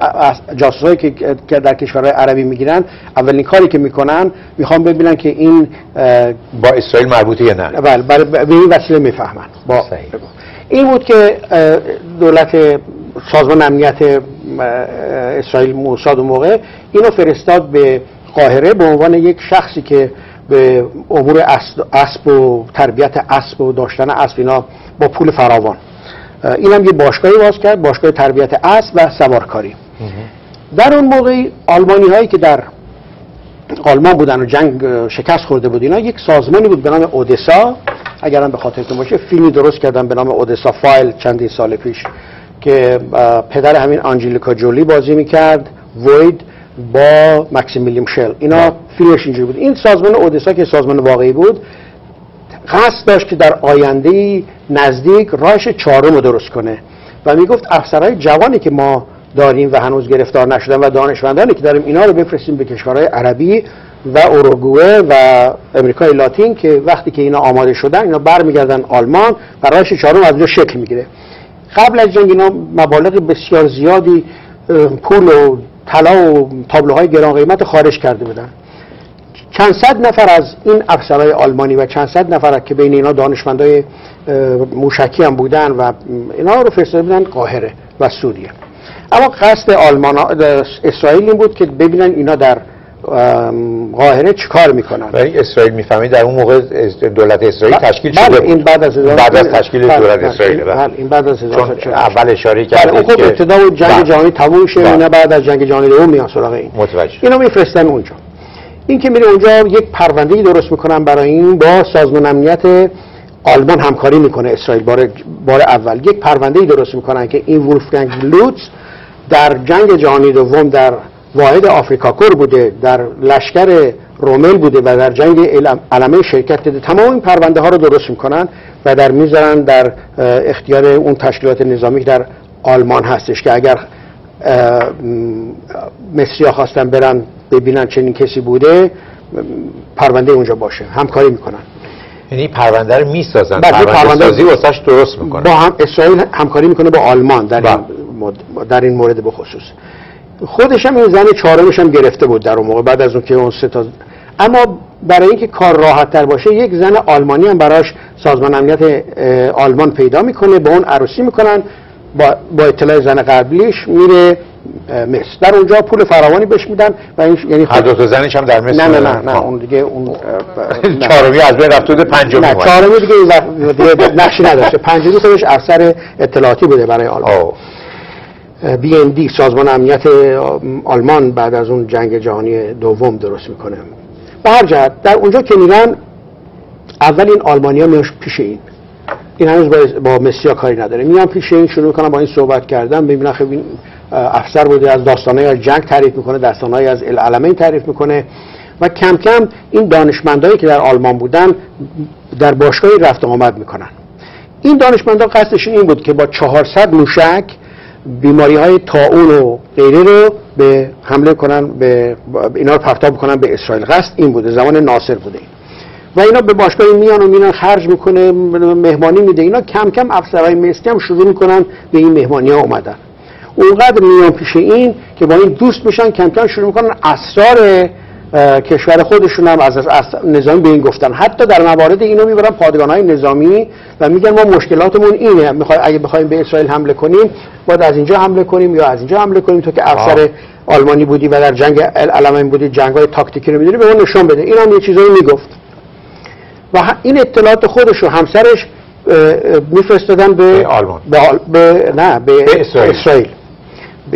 جاسوسایی که در کشورهای عربی میگیرن اولین کاری که میکنن میخوان ببینن که این با اسرائیل مربوطه یا نه. بله، به این وسیله میفهمن. با این بود که دولت سازمان امنیت اسرائیل، موساد اون موقع، اینو فرستاد به قاهره به عنوان یک شخصی که به امور اسب و تربیت اسب و داشتن اسب اینا با پول فراوان. این هم یه باشگاهی باز کرد، باشگاه تربیت اسب و سوارکاری. در اون موقع آلمانی هایی که در آلمان بودن و جنگ شکست خورده بود، اینا یک سازمانی بود به نام اودسا. اگرم به خاطرتون باشه فیلمی درست کردن به نام اودسا فایل چندین سال پیش که پدر همین انجلیکا جولی بازی میکرد، وید با مکسیمیلیم شل. اینا فیلمش اینجوری بود. این سازمان اودسا که سازمان واقعی بود، قصد داشت که در آینده نزدیک راهش چهارم رو درست کنه و میگفت افسرهای جوانی که ما داریم و هنوز گرفتار نشدن و دانشمندانی که داریم، اینا رو بفرستیم به کشورهای عربی و اوروگوئه و امریکای لاتین، که وقتی که اینا آماده شدن اینا برمیگردن آلمان و راهش چهارم از اونجا شکل میگیره. قبل از جنگ اینا مبالغ بسیار زیادی پول و طلا و تابلوهای گران قیمت خارج کرده بودن. چند صد نفر از این افسرهای آلمانی و چند صد نفر که بین اینا دانشمندای موشکی هم بودن و اینا رو فرستاده بودن قاهره و سوریه. اما قصد آلمان اسرائیل این بود که ببینن اینا در قاهره چیکار میکنن. ولی اسرائیل میفهمید در اون موقع دولت اسرائیل تشکیل شده. بله، این بعد از بعد از تشکیل دولت اسرائیل. بله، این بعد از اول اشاره کرد که ابتدا جنگ جهانی تموم شه، اینا بعد از جنگ جهانی دوم میان سراغ این. متوجه. اینا میفرستن اونجا. این که میره اونجا یک پرونده‌ای درست میکنن برای این، با سازمان امنیت آلمان همکاری میکنه اسرائیل. بار, بار اول یک پرونده‌ای درست میکنن که این وولفگانگ لوتز در جنگ جهانی دوم در واحد آفریکاکور بوده، در لشکر رومل بوده و در جنگ علمه شرکت داده. تمام این پرونده ها رو درست میکنن و در میذارن در اختیار اون تشکیلات نظامی در آلمان هستش که اگر مصری‌ها خواستن برن ببینن چنین کسی بوده، پرونده اونجا باشه، همکاری میکنن. یعنی پرونده رو میسازن، پرونده سازی واسش درست میکنن. با هم اسرائیل همکاری میکنه با آلمان در این مورد، در این مورد به خصوص. خودش هم این زن چهارمش هم گرفته بود در اون موقع، بعد از اون که اون سه تا. اما برای اینکه کار راحت تر باشه، یک زن آلمانی هم براش سازمان امنیت آلمان پیدا میکنه، با اون عروسی میکنن. با, با اطلاع زن قبلیش میره مصر، در اونجا پول فراوانی بهش میدن و این یعنی هر دو تا زنش هم در مصر. نه نه نه, نه اون دیگه اون چهارمی از بین رفت، بود پنجمی. نه چهارمی دیگه نقشی نداشته، پنجمی خودش افسر اطلاعاتی بوده برای آلمان، بی ام دی، سازمان امنیت آلمان بعد از اون جنگ جهانی دوم درست میکنه. به هر جهت در اونجا که میرن اول این آلمانی‌ها میان پیش این این هنوز با مسیا کاری نداره، میان پیش این شروع می‌کنن با این صحبت کردن، ببینن خب این افسر بوده، از داستان‌های از جنگ تعریف می‌کنه، داستان‌های از العلمین تعریف می‌کنه و کم کم این دانشمندایی که در آلمان بودن در باشگاهی رفت و آمد می‌کنن. این دانشمندا قصدشون این بود که با چهارصد موشک بیماری‌های طاعون و غیره رو به حمله کنن، به اینا رو پرتاب کنن به اسرائیل. قصد این بوده، زمان ناصر بوده و اینا به باشگاه میان و میان خرج میکنه، مهمانی میده. اینا کم کم افسرهای مصری هم شروع میکنن به این مهمانی‌ها اومدن، اونقدر میان پیش این که با این دوست میشن، کم کم شروع میکنن اسرار کشور خودشون هم از نظامی به این گفتن. حتی در موارد اینو میبرن پادگان‌های نظامی و میگن ما مشکلاتمون اینه، میخوای اگه بخوایم به اسرائیل حمله کنیم باید از اینجا حمله کنیم یا از اینجا حمله کنیم، تو که افسر آلمانی بودی و در جنگ العلمین بودی، جنگ‌های تاکتیکی رو می‌دونی، به ما نشون بده. اینا هم یه چیزایی میگفت و این اطلاعات خودش و همسرش میفرستادن به, به آلمان به, آل... به نه به, به اسرائیل, اسرائیل.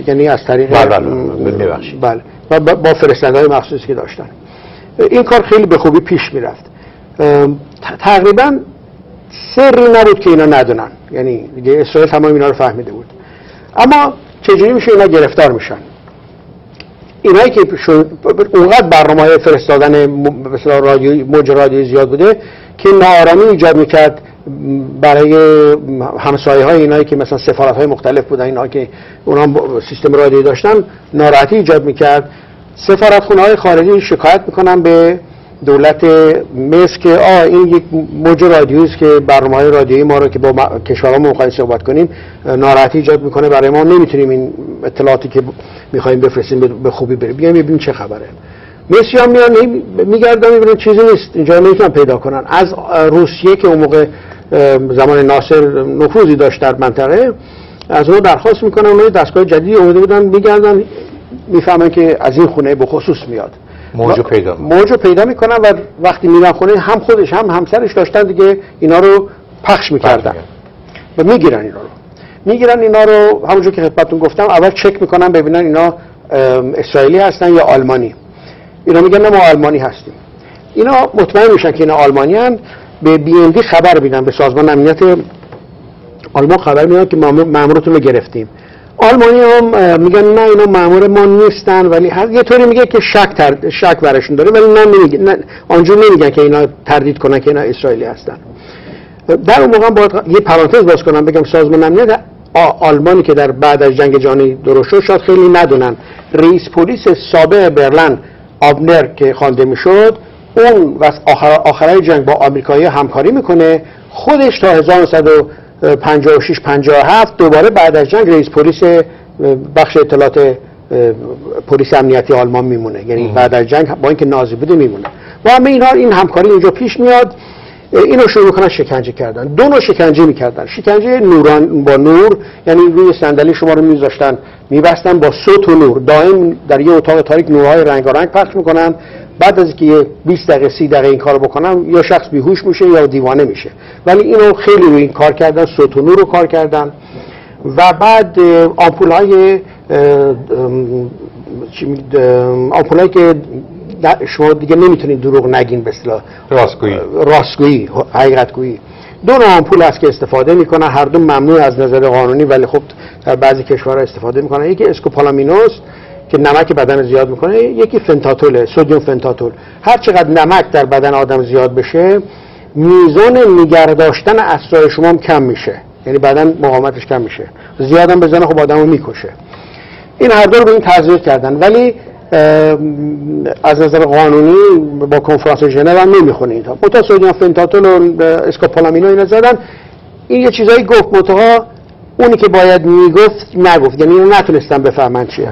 یعنی از طریق بله بله بله و با فرستنده‌های مخصوصی که داشتن. این کار خیلی به خوبی پیش میرفت. تقریبا سری نبود که اینا ندونن، یعنی دیگه اسرائیل تمام اینا رو فهمیده بود. اما چجوری میشه اینا گرفتار میشن؟ اینایی که اونقدر برنامه‌های فرستادن مثلا رادیوی موج رادیویی زیاد بوده که ناآرامی ایجاد میکرد برای همسایه های اینایی که مثلا سفارت های مختلف بودن، اینا که اونا سیستم رادیویی داشتن، ناراحتی ایجاد میکرد. سفارت خونه های خارجی شکایت میکنن به دولت مصر که آ این یک موج رادیویی است که برنامه های رادیویی ما رو که با کشورها مقایسه صحبت کنیم ناراحتی ایجاد میکنه، برای ما نمیتونیم این اطلاعاتی که میخوایم بفرستیم به خوبی بره، بیایم ببینیم چه خبره. مصری‌ها میان میگردن میبینن چیزی نیست، اینجا نمیتونن پیدا کنن. از روسیه که اون موقع زمان ناصر نفوذی داشت در منطقه، از اون درخواست میکنن، اون دستگاه جدید اومده بودن، میگردن میفهمن که از این خونه به خصوص میاد، موجو پیدا موجو پیدا میکنن و وقتی میرن خونه هم خودش هم همسرش داشتن دیگه، اینا رو پخش میکردن و میگیرن اینا رو میگیرن اینا رو همونجور که خدمتتون گفتم، اول چک میکنن ببینن اینا اسرائیلی هستن یا آلمانی. اینا میگن نه ما آلمانی هستیم. اینا مطمئن میشن که اینا آلمانی هستن، به بی ام دی خبر میدن، به سازمان امنیت آلمان خبر میدن که مامورتون رو گرفتیم. آلمانی هم میگن نه اینا مامور ما نیستن، ولی یه طوری میگه که شک تر... شک برشون داره، ولی نه نمیگه، نه آنجور نمیگن که اینا تردید کنن که اینا اسرائیلی هستن. در اون موقع باید یه پرانتز باز کنم بگم سازمان امنیت آلمانی که در بعد از جنگ جهانی درست شد، شاید خیلی ندونن، رئیس پلیس سابق برلین آبنر که خوانده میشد، اون واسه آخر آخرای جنگ با آمریکایی همکاری میکنه، خودش تا هزار و نهصد و پنجاه و شش پنجاه و هفت دوباره بعد از جنگ رئیس پلیس بخش اطلاعات پلیس امنیتی آلمان میمونه، یعنی بعد از جنگ با اینکه نازی بوده میمونه و همه اینا. این همکاری اینجا پیش میاد، اینو شروع میکنن شکنجه کردن. دو نوع شکنجه میکردن، شکنجه نوران با نور، یعنی روی صندلی شما رو میذاشتن میبستن با صوت و نور، دائم در یه اتاق تاریک نورهای رنگارنگ پخش میکنن. بعد از اینکه بیست دقیقه سی دقیقه این کارو بکنم یا شخص بیهوش میشه یا دیوانه میشه، ولی اینو خیلی روی این کار کردن، صوت و نور رو کار کردن و بعد آمپولای آمپولایی که شما دیگه نمیتونید دروغ نگین، به اصطلاح راستگویی راستگویی حقیقتگویی. دو نوع آمپول است که استفاده میکنن، هر دو ممنوع از نظر قانونی، ولی خب در بعضی کشورها استفاده میکنن. یکی اسکوپالامینوس که نمک بدن زیاد میکنه، یکی فنتاتوله، سدیم فنتاتول. هر چقدر نمک در بدن آدم زیاد بشه، میزان نگهداشتن اسرار شما هم کم میشه، یعنی بدن مقاومتش کم میشه. زیاد هم بزنه خب آدمو میکشه. این هر دو رو به این تزریق کردن، ولی از نظر قانونی با کنفرانس ژنو هم نمیخونه اینا. بوتا سدیم فنتاتول و اسکوپولامینو اینا زدن. این یه چیزایی گفت بوتاها، اونی که باید میگفت نگفت، یعنی اینا نتونستن بفهمن چیه.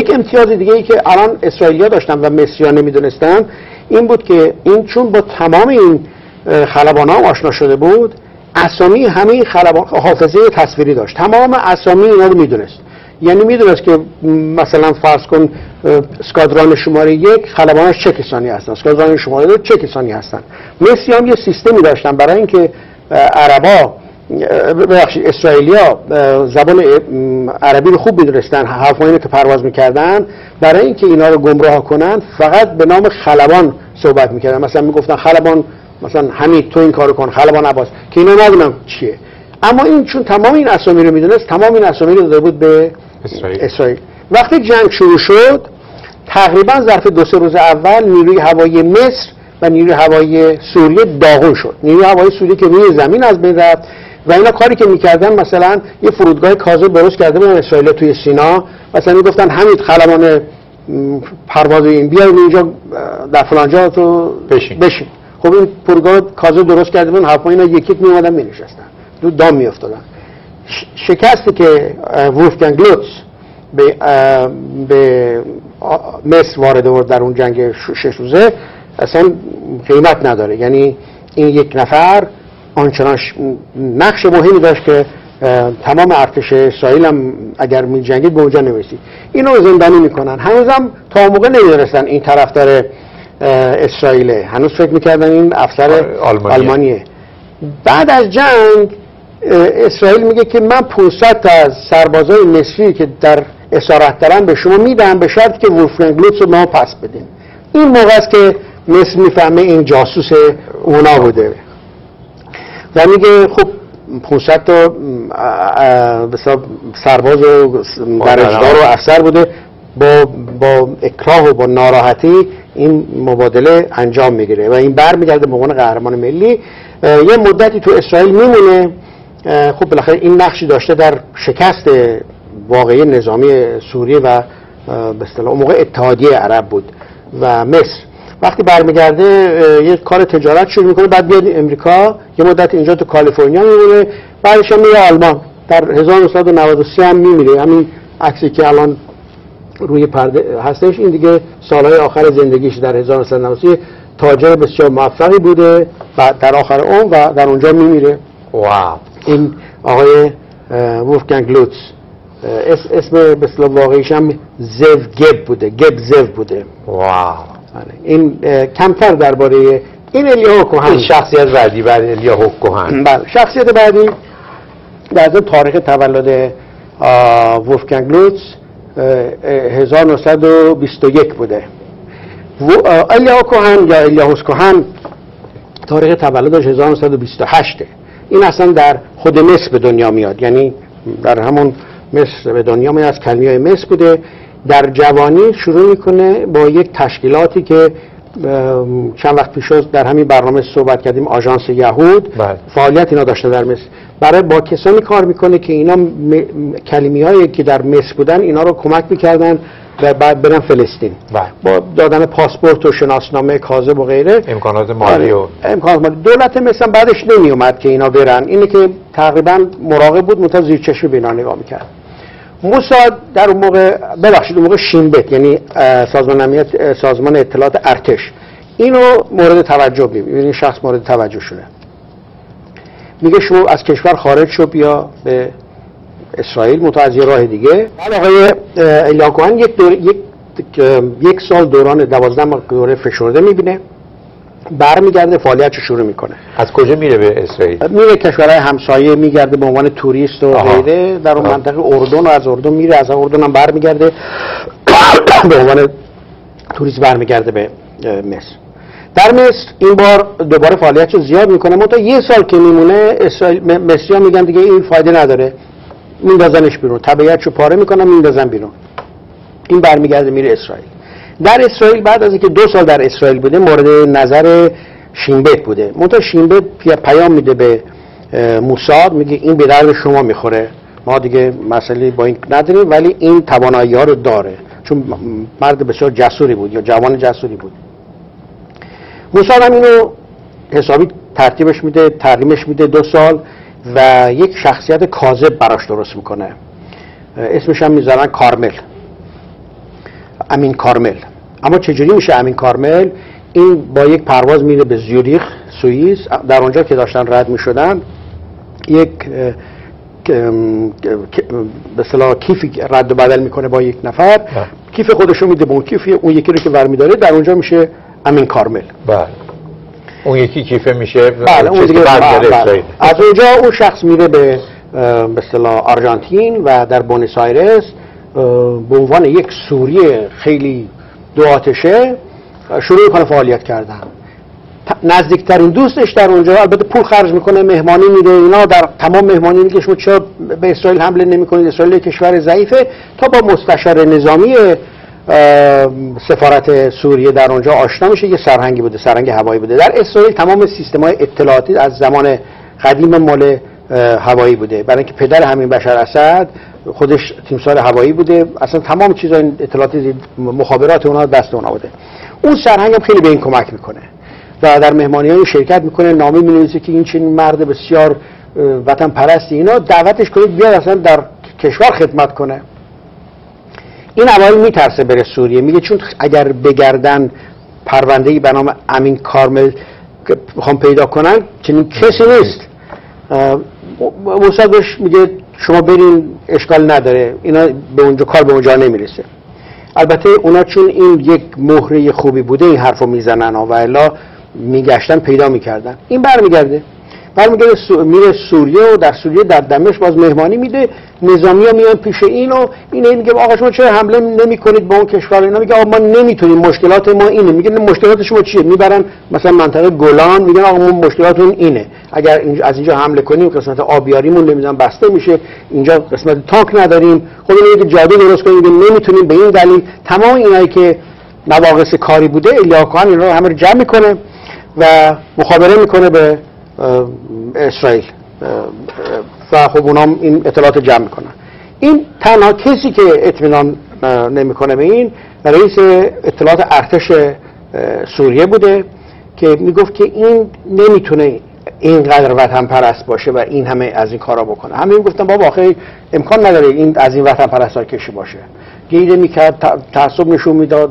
یک امتیاز دیگه ای که الان اسرائیلی‌ها داشتن و مصری‌ها نمی‌دونستن این بود که این چون با تمام این خلبان‌ها آشنا شده بود، اسامی همه خلبان حافظه تصویری داشت، تمام اسامی اینا رو می‌دونست. یعنی می‌دونست که مثلا فرض کن اسکادران شماره یک خلبان‌هاش چه کسانی هستن، اسکادران شماره دو چه کسانی هستن. مصری‌ها هم یه سیستمی داشتن برای اینکه عربا ببخشید اسرائیلی‌ها زبان عربی رو خوب می‌دونستن، حرفایی که پرواز می‌کردن، برای اینکه اینا رو گمراه کنن فقط به نام خلبان صحبت می‌کردن. مثلا میگفتن خلبان مثلا همین تو این کارو کن، خلبان عباس، که اینا ندونم چیه. اما این چون تمام این اسامی رو میدونست، تمام این اسامی رو داده بود به اسرائیل. اسرائیل وقتی جنگ شروع شد، تقریبا ظرف دو سه روز اول نیروی هوایی مصر و نیروی هوایی سوریه داغون شد. نیروی هوایی سوریه که روی زمین از بین رفت و اینا کاری که میکردن مثلا یه فرودگاه کاذب درست کرده بودن اسرائیل توی سینا، مثلا میگفتن همین خلبان پرواز این بیا اینجا در فلانجا تو بشین. بشین. خب این فرودگاه کاذب درست کرده بودن، هواپیما اینا یکیت میومدن مینشستن، دو دام میافتادن. شکستی که وولفگانگ لوتز به به مصر وارد آورد در اون جنگ شش روزه اصلا قیمت نداره. یعنی این یک نفر آنچنان نقش مهمی داشت که تمام ارتش اسرائیل هم اگر می جنگید به اونجا نمی‌رسید. اینو زندانی میکنن. هنوزم تا موقع نمی‌رسن این طرفدار اسرائیله، هنوز فکر میکردن این افسر آلمانیه. آلمانیه. بعد از جنگ اسرائیل میگه که من پانصد از سربازای مصری که در اسارت دارن به شما میدم، به شرط که وولفگانگ لوتز رو ما پس بدین. این موقع است که مصر میفهمه این جاسوس اونا بوده و میگه خب پانصد تا سرباز و درجدار و افسر بوده، با با اکراه و با ناراحتی این مبادله انجام میگیره و این برمیگرده به عنوان قهرمان ملی. یه مدتی تو اسرائیل میمونه. خب بالاخره این نقشی داشته در شکست واقعی نظامی سوریه و به اصطلاح موقع اتحادیه عرب بود و مصر. وقتی برمیگرده یه کار تجارت شروع میکنه، بعد میاد امریکا، یه مدت اینجا تو کالیفرنیا میمونه، بعدش هم میره آلمان. در هزار و نهصد و نود و سه هم میمیره. همین عکسی که الان روی پرده هستش این دیگه سالهای آخر زندگیش. در هزار و نهصد و نود و سه تاجر بسیار موفقی بوده و در آخر اون و در اونجا میمیره. واو. این آقای وولفگانگ لوتز اسم به اصطلاح واقعیش هم زو گب بوده، گب زو بوده. واو. این کمتر درباره این الیاهو کوهن. شخصیت بعدی بعد الیاهو کوهن. بله، شخصیت بعدی در تاریخ تولد وولفگانگ لوتز هزار و نهصد و بیست و یک بوده. الیاهو کوهن یا الیاهو کوهن تاریخ تولدش هزار و نهصد و بیست و هشت. این اصلا در خود مصر به دنیا میاد، یعنی در همون مصر به دنیا میاد، از کلمیای مصر بوده. در جوانی شروع میکنه با یک تشکیلاتی که چند وقت پیش در همین برنامه صحبت کردیم، آژانس یهود، بله. فعالیت اینا داشته در مصر. برای با کسانی کار میکنه که اینا م... کلمیایی که در مصر بودن اینا رو کمک میکردن و بعد برن فلسطین، بله. با دادن پاسپورت و شناسنامه کاذب و غیره، امکانات مالی و امکانات مالی. دولت مصر بعدش نمی اومد که اینا برن، اینه که تقریبا مراقب بود، منتها زیر چشم به اینا نگاه میکرد. موساد در اون موقع، ببخشید اون موقع شینبت، یعنی سازمان امنیت، سازمان اطلاعات ارتش، اینو مورد توجه می‌بینه. این شخص مورد توجه شده، میگه شما از کشور خارج شو، بیا به اسرائیل، متوجه راه دیگه. بعد آقای الیاهو کوهن یک دور یک یک سال دوران دوازده ماه دوره فشرده می‌بینه، برمیگرده فعالیتشو شروع میکنه. از کجا میره به اسرائیل؟ میره کشورهای همسایه، میگرده به عنوان توریست و غیره در اون منطقه، اردن، و از اردن میره، از اردن هم برمیگرده به عنوان توریست، برمیگرده به مصر. در مصر این بار دوباره فعالیتشو زیاد میکنه، منتها یه سال که میمونه اسرائیل، مصری‌ها میگن دیگه این فایده نداره، میندازنش بیرون، تبعیتشو پاره میکنن، میندازن بیرون. این برمیگرده میره اسرائیل. در اسرائیل بعد از اینکه دو سال در اسرائیل بوده، مورد نظر شینبت بوده. منتها شینبت پیام میده به موساد، میگه این به درد شما میخوره، ما دیگه مسئله با این نداریم، ولی این توانایی ها رو داره، چون مرد بسیار جسوری بود یا جوان جسوری بود. موساد هم اینو حسابی ترتیبش میده، تحریمش میده دو سال و یک شخصیت کاذب براش درست میکنه، اسمش هم میذارن کارمل، امین کارمل. اما چجوری میشه امین کارمل؟ این با یک پرواز میره به زیوریخ، سوئیس. در اونجا که داشتن رد میشدن، یک به اصطلاح کیفی رد و بدل میکنه با یک نفر، با. کیف خودشو میده به اون کیف، اون یکی رو که ور میداره در اونجا میشه امین کارمل. بله. اون یکی کیفه میشه، بله. اون دیگه برمیداره. از اونجا اون شخص میره به به اصطلاح آرژانتین و در بونس آیرس به عنوان یک سوریه خیلی دو آتشه شروع کنه فعالیت کردن. نزدیکترین دوستش در اونجا، البته پول خرج میکنه، مهمانی میده اینا، در تمام مهمانی میگه شما چرا به اسرائیل حمله نمیکنید، اسرائیل کشور ضعیفه، تا با مستشار نظامی سفارت سوریه در اونجا آشنا میشه. یه سرهنگی بوده، سرهنگ هوایی بوده در اسرائیل. تمام سیستم‌های اطلاعاتی از زمان قدیم مال هوایی بوده، برای اینکه پدر همین بشار اسد خودش تیمسار هوایی بوده، اصلا تمام چیزا اطلاعاتی مخابرات اونها دست اونها بوده. اون سرهنگ هم خیلی به این کمک میکنه و در مهمانی‌های شرکت میکنه، نامه می‌نویسه که این چنین مرد بسیار وطن پرستی اینا، دعوتش کنید بیاد اصلا در کشور خدمت کنه. این اوایل میترسه بره سوریه، میگه چون اگر بگردن پرونده‌ای به نام امین کارمل میخوام پیدا کنن، چنین کسی نیست. موساد بهش میگه شما برین اشکال نداره، اینا به اونجا کار به اونجا نمیرسه. البته اونا چون این یک مهره خوبی بوده این حرفو میزنن و الا میگشتن پیدا میکردن. این برمیگرده برمیگرده سو... میره سوریه و در سوریه در دمشق باز مهمانی میده. نظامیا میان پیش این و این میگه آقا شما چرا حمله نمیکنید به اون کشور؟ اینا میگه آقا ما نمیتونیم، مشکلات ما اینه. میگه مشکلات شما چیه؟ میبرن مثلا منطقه گلان، میگن آقا ما مشکلاتون اینه، اگر از اینجا حمله کنیم قسمت آبیاریمون نمیدونم بسته میشه، اینجا قسمت تاک نداریم، خودمون یه جاده درست کنیم، نمیتونیم به این دلیل. تمام اینایی که نواقص کاری بوده الیاhu Cohen اینا همه رو جمع میکنه و مخابره میکنه به اسرائیل و خب اونام این اطلاعات جمع میکنن. این تنها کسی که اطمینان نمیکنه به این رئیس اطلاعات ارتش سوریه بوده که میگفت که این نمیتونه اینقدر وطن پرست باشه و این همه از این کارا بکنه. همه میگفتن بابا آخه امکان نداره این از این وطن پرستار کشی باشه. گیره میکرد، تعصب نشون میداد،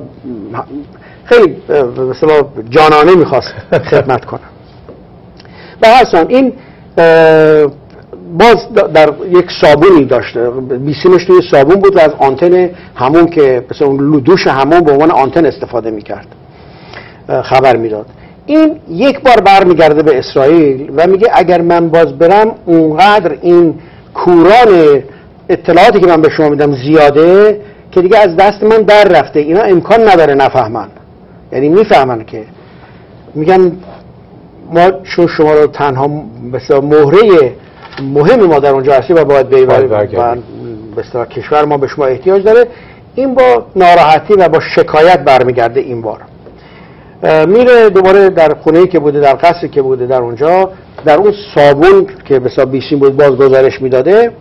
خیلی مثلا جانانه میخواست خدمت کنه. و حسن این باز در یک صابونی داشته، بیسیمش توی صابون بود و از آنتن همون که مثلا لودوش همون به عنوان آنتن استفاده میکرد خبر میداد. این یک بار برمیگرده به اسرائیل و میگه اگر من باز برم اونقدر این کوران اطلاعاتی که من به شما میدم زیاده که دیگه از دست من در رفته، اینا امکان نداره نفهمن. یعنی میفهمن که میگن ما چون شما رو تنها مثلا مهره مهم ما در اونجا هستی و باید ببرید و کشور ما به شما احتیاج داره. این با ناراحتی و با شکایت برمیگرده. این بار میره دوباره در خونه‌ای که بوده، در قصری که بوده در اونجا، در اون صابون که مثلا بیشین بود باز گزارش میداده.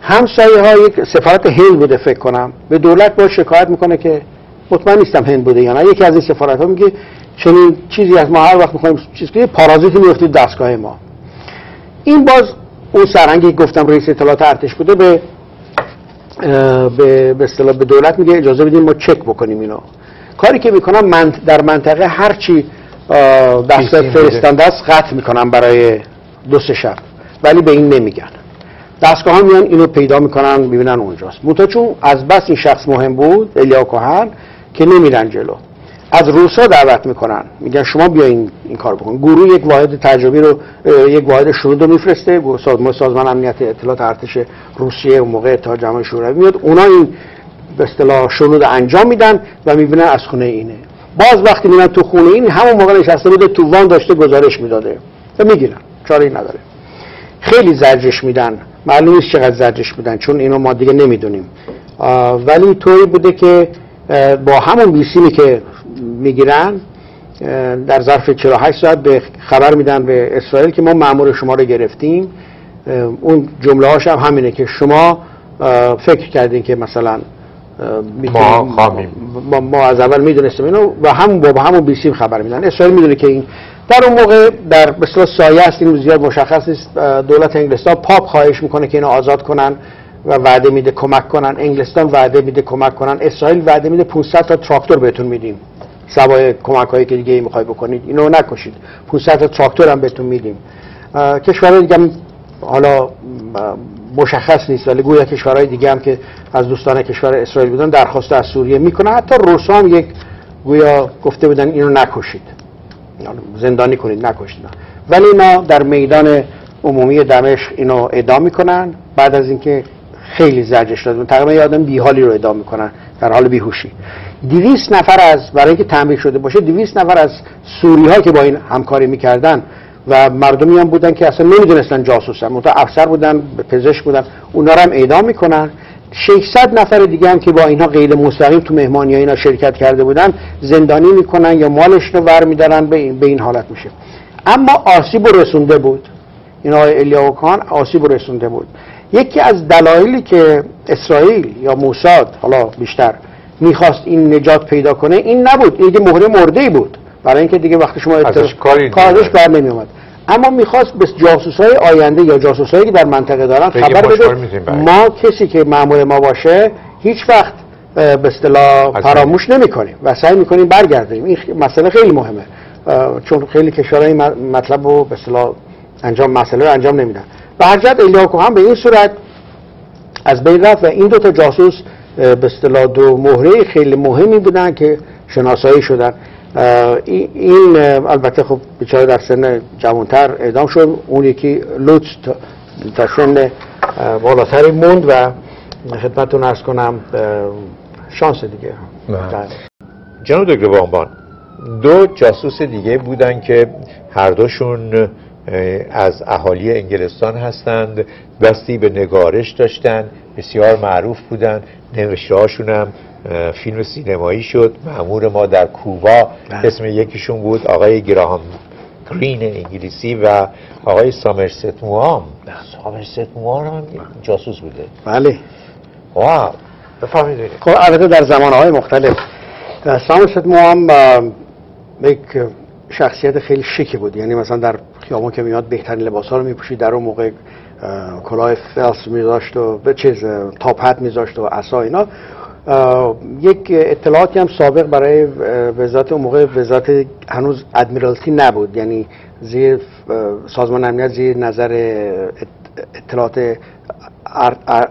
همسایه ها یک سفارت هند بوده فکر کنم، به دولت با شکایت میکنه که مطمئن نیستم هند بوده یا نه، یکی از این سفارت ها میگه چنین چیزی از ما هر وقت میخوایم چیز کنیم پارازیت میفتید دستگاه ما. این باز اون سرهنگی گفتم رئیس اطلاعات ارتش بوده به به به اصطلاح به دولت میگه اجازه بدین ما چک بکنیم اینو. کاری که میکنم من در منطقه هرچی دستگاه فرستنده است قطع میکنم برای دو سه شب، ولی به این نمیگن. دستگاه ها میان اینو پیدا میکنن، میبینن اونجاست. منتها چون از بس این شخص مهم بود الیاhu Cohen که نمیرن جلو. از روسا دعوت میکنن، میگن شما بیاین این کار بکن. گروه یک واحد تجربی رو یک واحد شنود رو میفرسته، سازمان سازمان امنیت اطلاعات ارتش روسیه اون موقع تا جمعی شوروی میاد، اونا این به اصطلاح شنود انجام میدن و میبینن از خونه اینه. باز وقتی میبینن تو خونه این همون موقع نشسته بوده تو وان داشته گزارش میداده و میگیرن، چاره‌ای نداره. خیلی زجرش میدن، معلوم نیست چقدر زجرش میدن چون اینو ما دیگه نمیدونیم، ولی طوری بوده که با همون بیسیمی که میگیرن در ظرف چهل و هشت ساعت به خبر میدن به اسرائیل که ما مأمور شما رو گرفتیم. اون جمله هاش هم همینه که شما فکر کردین که مثلا ما خامیم، ما, ما از اول میدونستیم اینو و همون با همون بیسیم خبر میدن. اسرائیل میدونه که این در اون موقع در به اصطلاح سایه است، این زیاد مشخص نیست. دولت انگلستان پاپ خواهش میکنه که اینو آزاد کنن و وعده میده کمک کنن، انگلستان وعده میده کمک کنن، اسرائیل وعده میده پانصد تا تراکتور بهتون میدیم، سوای کمک‌هایی که دیگه ای میخوای بکنید اینو نکشید، پانصد تا تراکتور هم بهتون میدیم. کشورهای دیگه هم حالا مشخص نیست ولی گویا کشورهای دیگه هم که از دوستان کشور اسرائیل بودن درخواست از سوریه میکنه. حتی روس‌ها هم یک گویا گفته بودن اینو نکشید، زندانی کنید، نکشید، ولی ما در میدان عمومی دمشق اینو اعدام میکنن بعد از اینکه خیلی زجرش داد. تقریبا یه آدم بیحالی رو اعدام میکنن در حال بیهوشی. دویست نفر از برای اینکه تنبیه شده باشه دویست نفر از سوری‌ها که با این همکاری میکردن و مردمی هم بودن که اصلا نمیدونستن جاسوسن، منتها افسر بودن، پزشک بودن، اونا رو هم اعدام میکنن. ششصد نفر دیگه هم که با اینها غیر مستقیم تو مهمانی‌ها اینا شرکت کرده بودن زندانی میکنن یا مالش رو برمی‌دارن. به این به این حالت میشه. اما آسیب رسونده بود این آقای الیاهو کان، آسیب رسونده بود. یکی از دلایلی که اسرائیل یا موساد حالا بیشتر میخواست این نجات پیدا کنه این نبود، این دیگه مهره مرده‌ای بود، برای اینکه دیگه وقتی شما ازش کارش بر نمیومد. اما میخواست به جاسوسای آینده یا جاسوسایی که در منطقه دارن خبر بده ما کسی که مأمور ما باشه هیچ وقت به اصطلاح فراموش نمیکنیم و سعی میکنیم برگردیم. این مسئله خیلی مهمه چون خیلی کشورهای مطلب رو به اصطلاح انجام مسئله رو انجام نمیدن. به هر جهت الیاهو کوهن به این صورت از بین رفت و این دو تا جاسوس به اصطلاح دو مهره خیلی مهمی بودن که شناسایی شدن. این البته خب بیچاره در سن جوانتر اعدام شد، اون یکی لوتز در سن بالاتری موند و خدمتتون عرض کنم شانس دیگه. جناب دکتر بامبان، دو جاسوس دیگه بودن که هر دوشون از اهالی انگلستان هستند، دستی به نگارش داشتن، بسیار معروف بودن، نوشته‌هاشون هم فیلم سینمایی شد. مأمور ما در کوبا اسم یکیشون بود آقای گراهام گرین انگلیسی و آقای سامرست موهام. سامرست موهام هم جاسوس بوده. بله. واو، بفهمید. خب البته در زمانهای مختلف. سامرست موهام یک شخصیت خیلی شیکی بود، یعنی مثلا در خیابان که میاد بهترین لباس‌ها رو میپوشید، در اون موقع کلاه فلس می‌ذاشت و به چیز تاپت می‌ذاشت و عصا اینا. یک اطلاعاتی هم سابق برای وزارت اون موقع وزارت هنوز ادمیرالتی نبود، یعنی زیر سازمان امنیت زیر نظر اطلاعات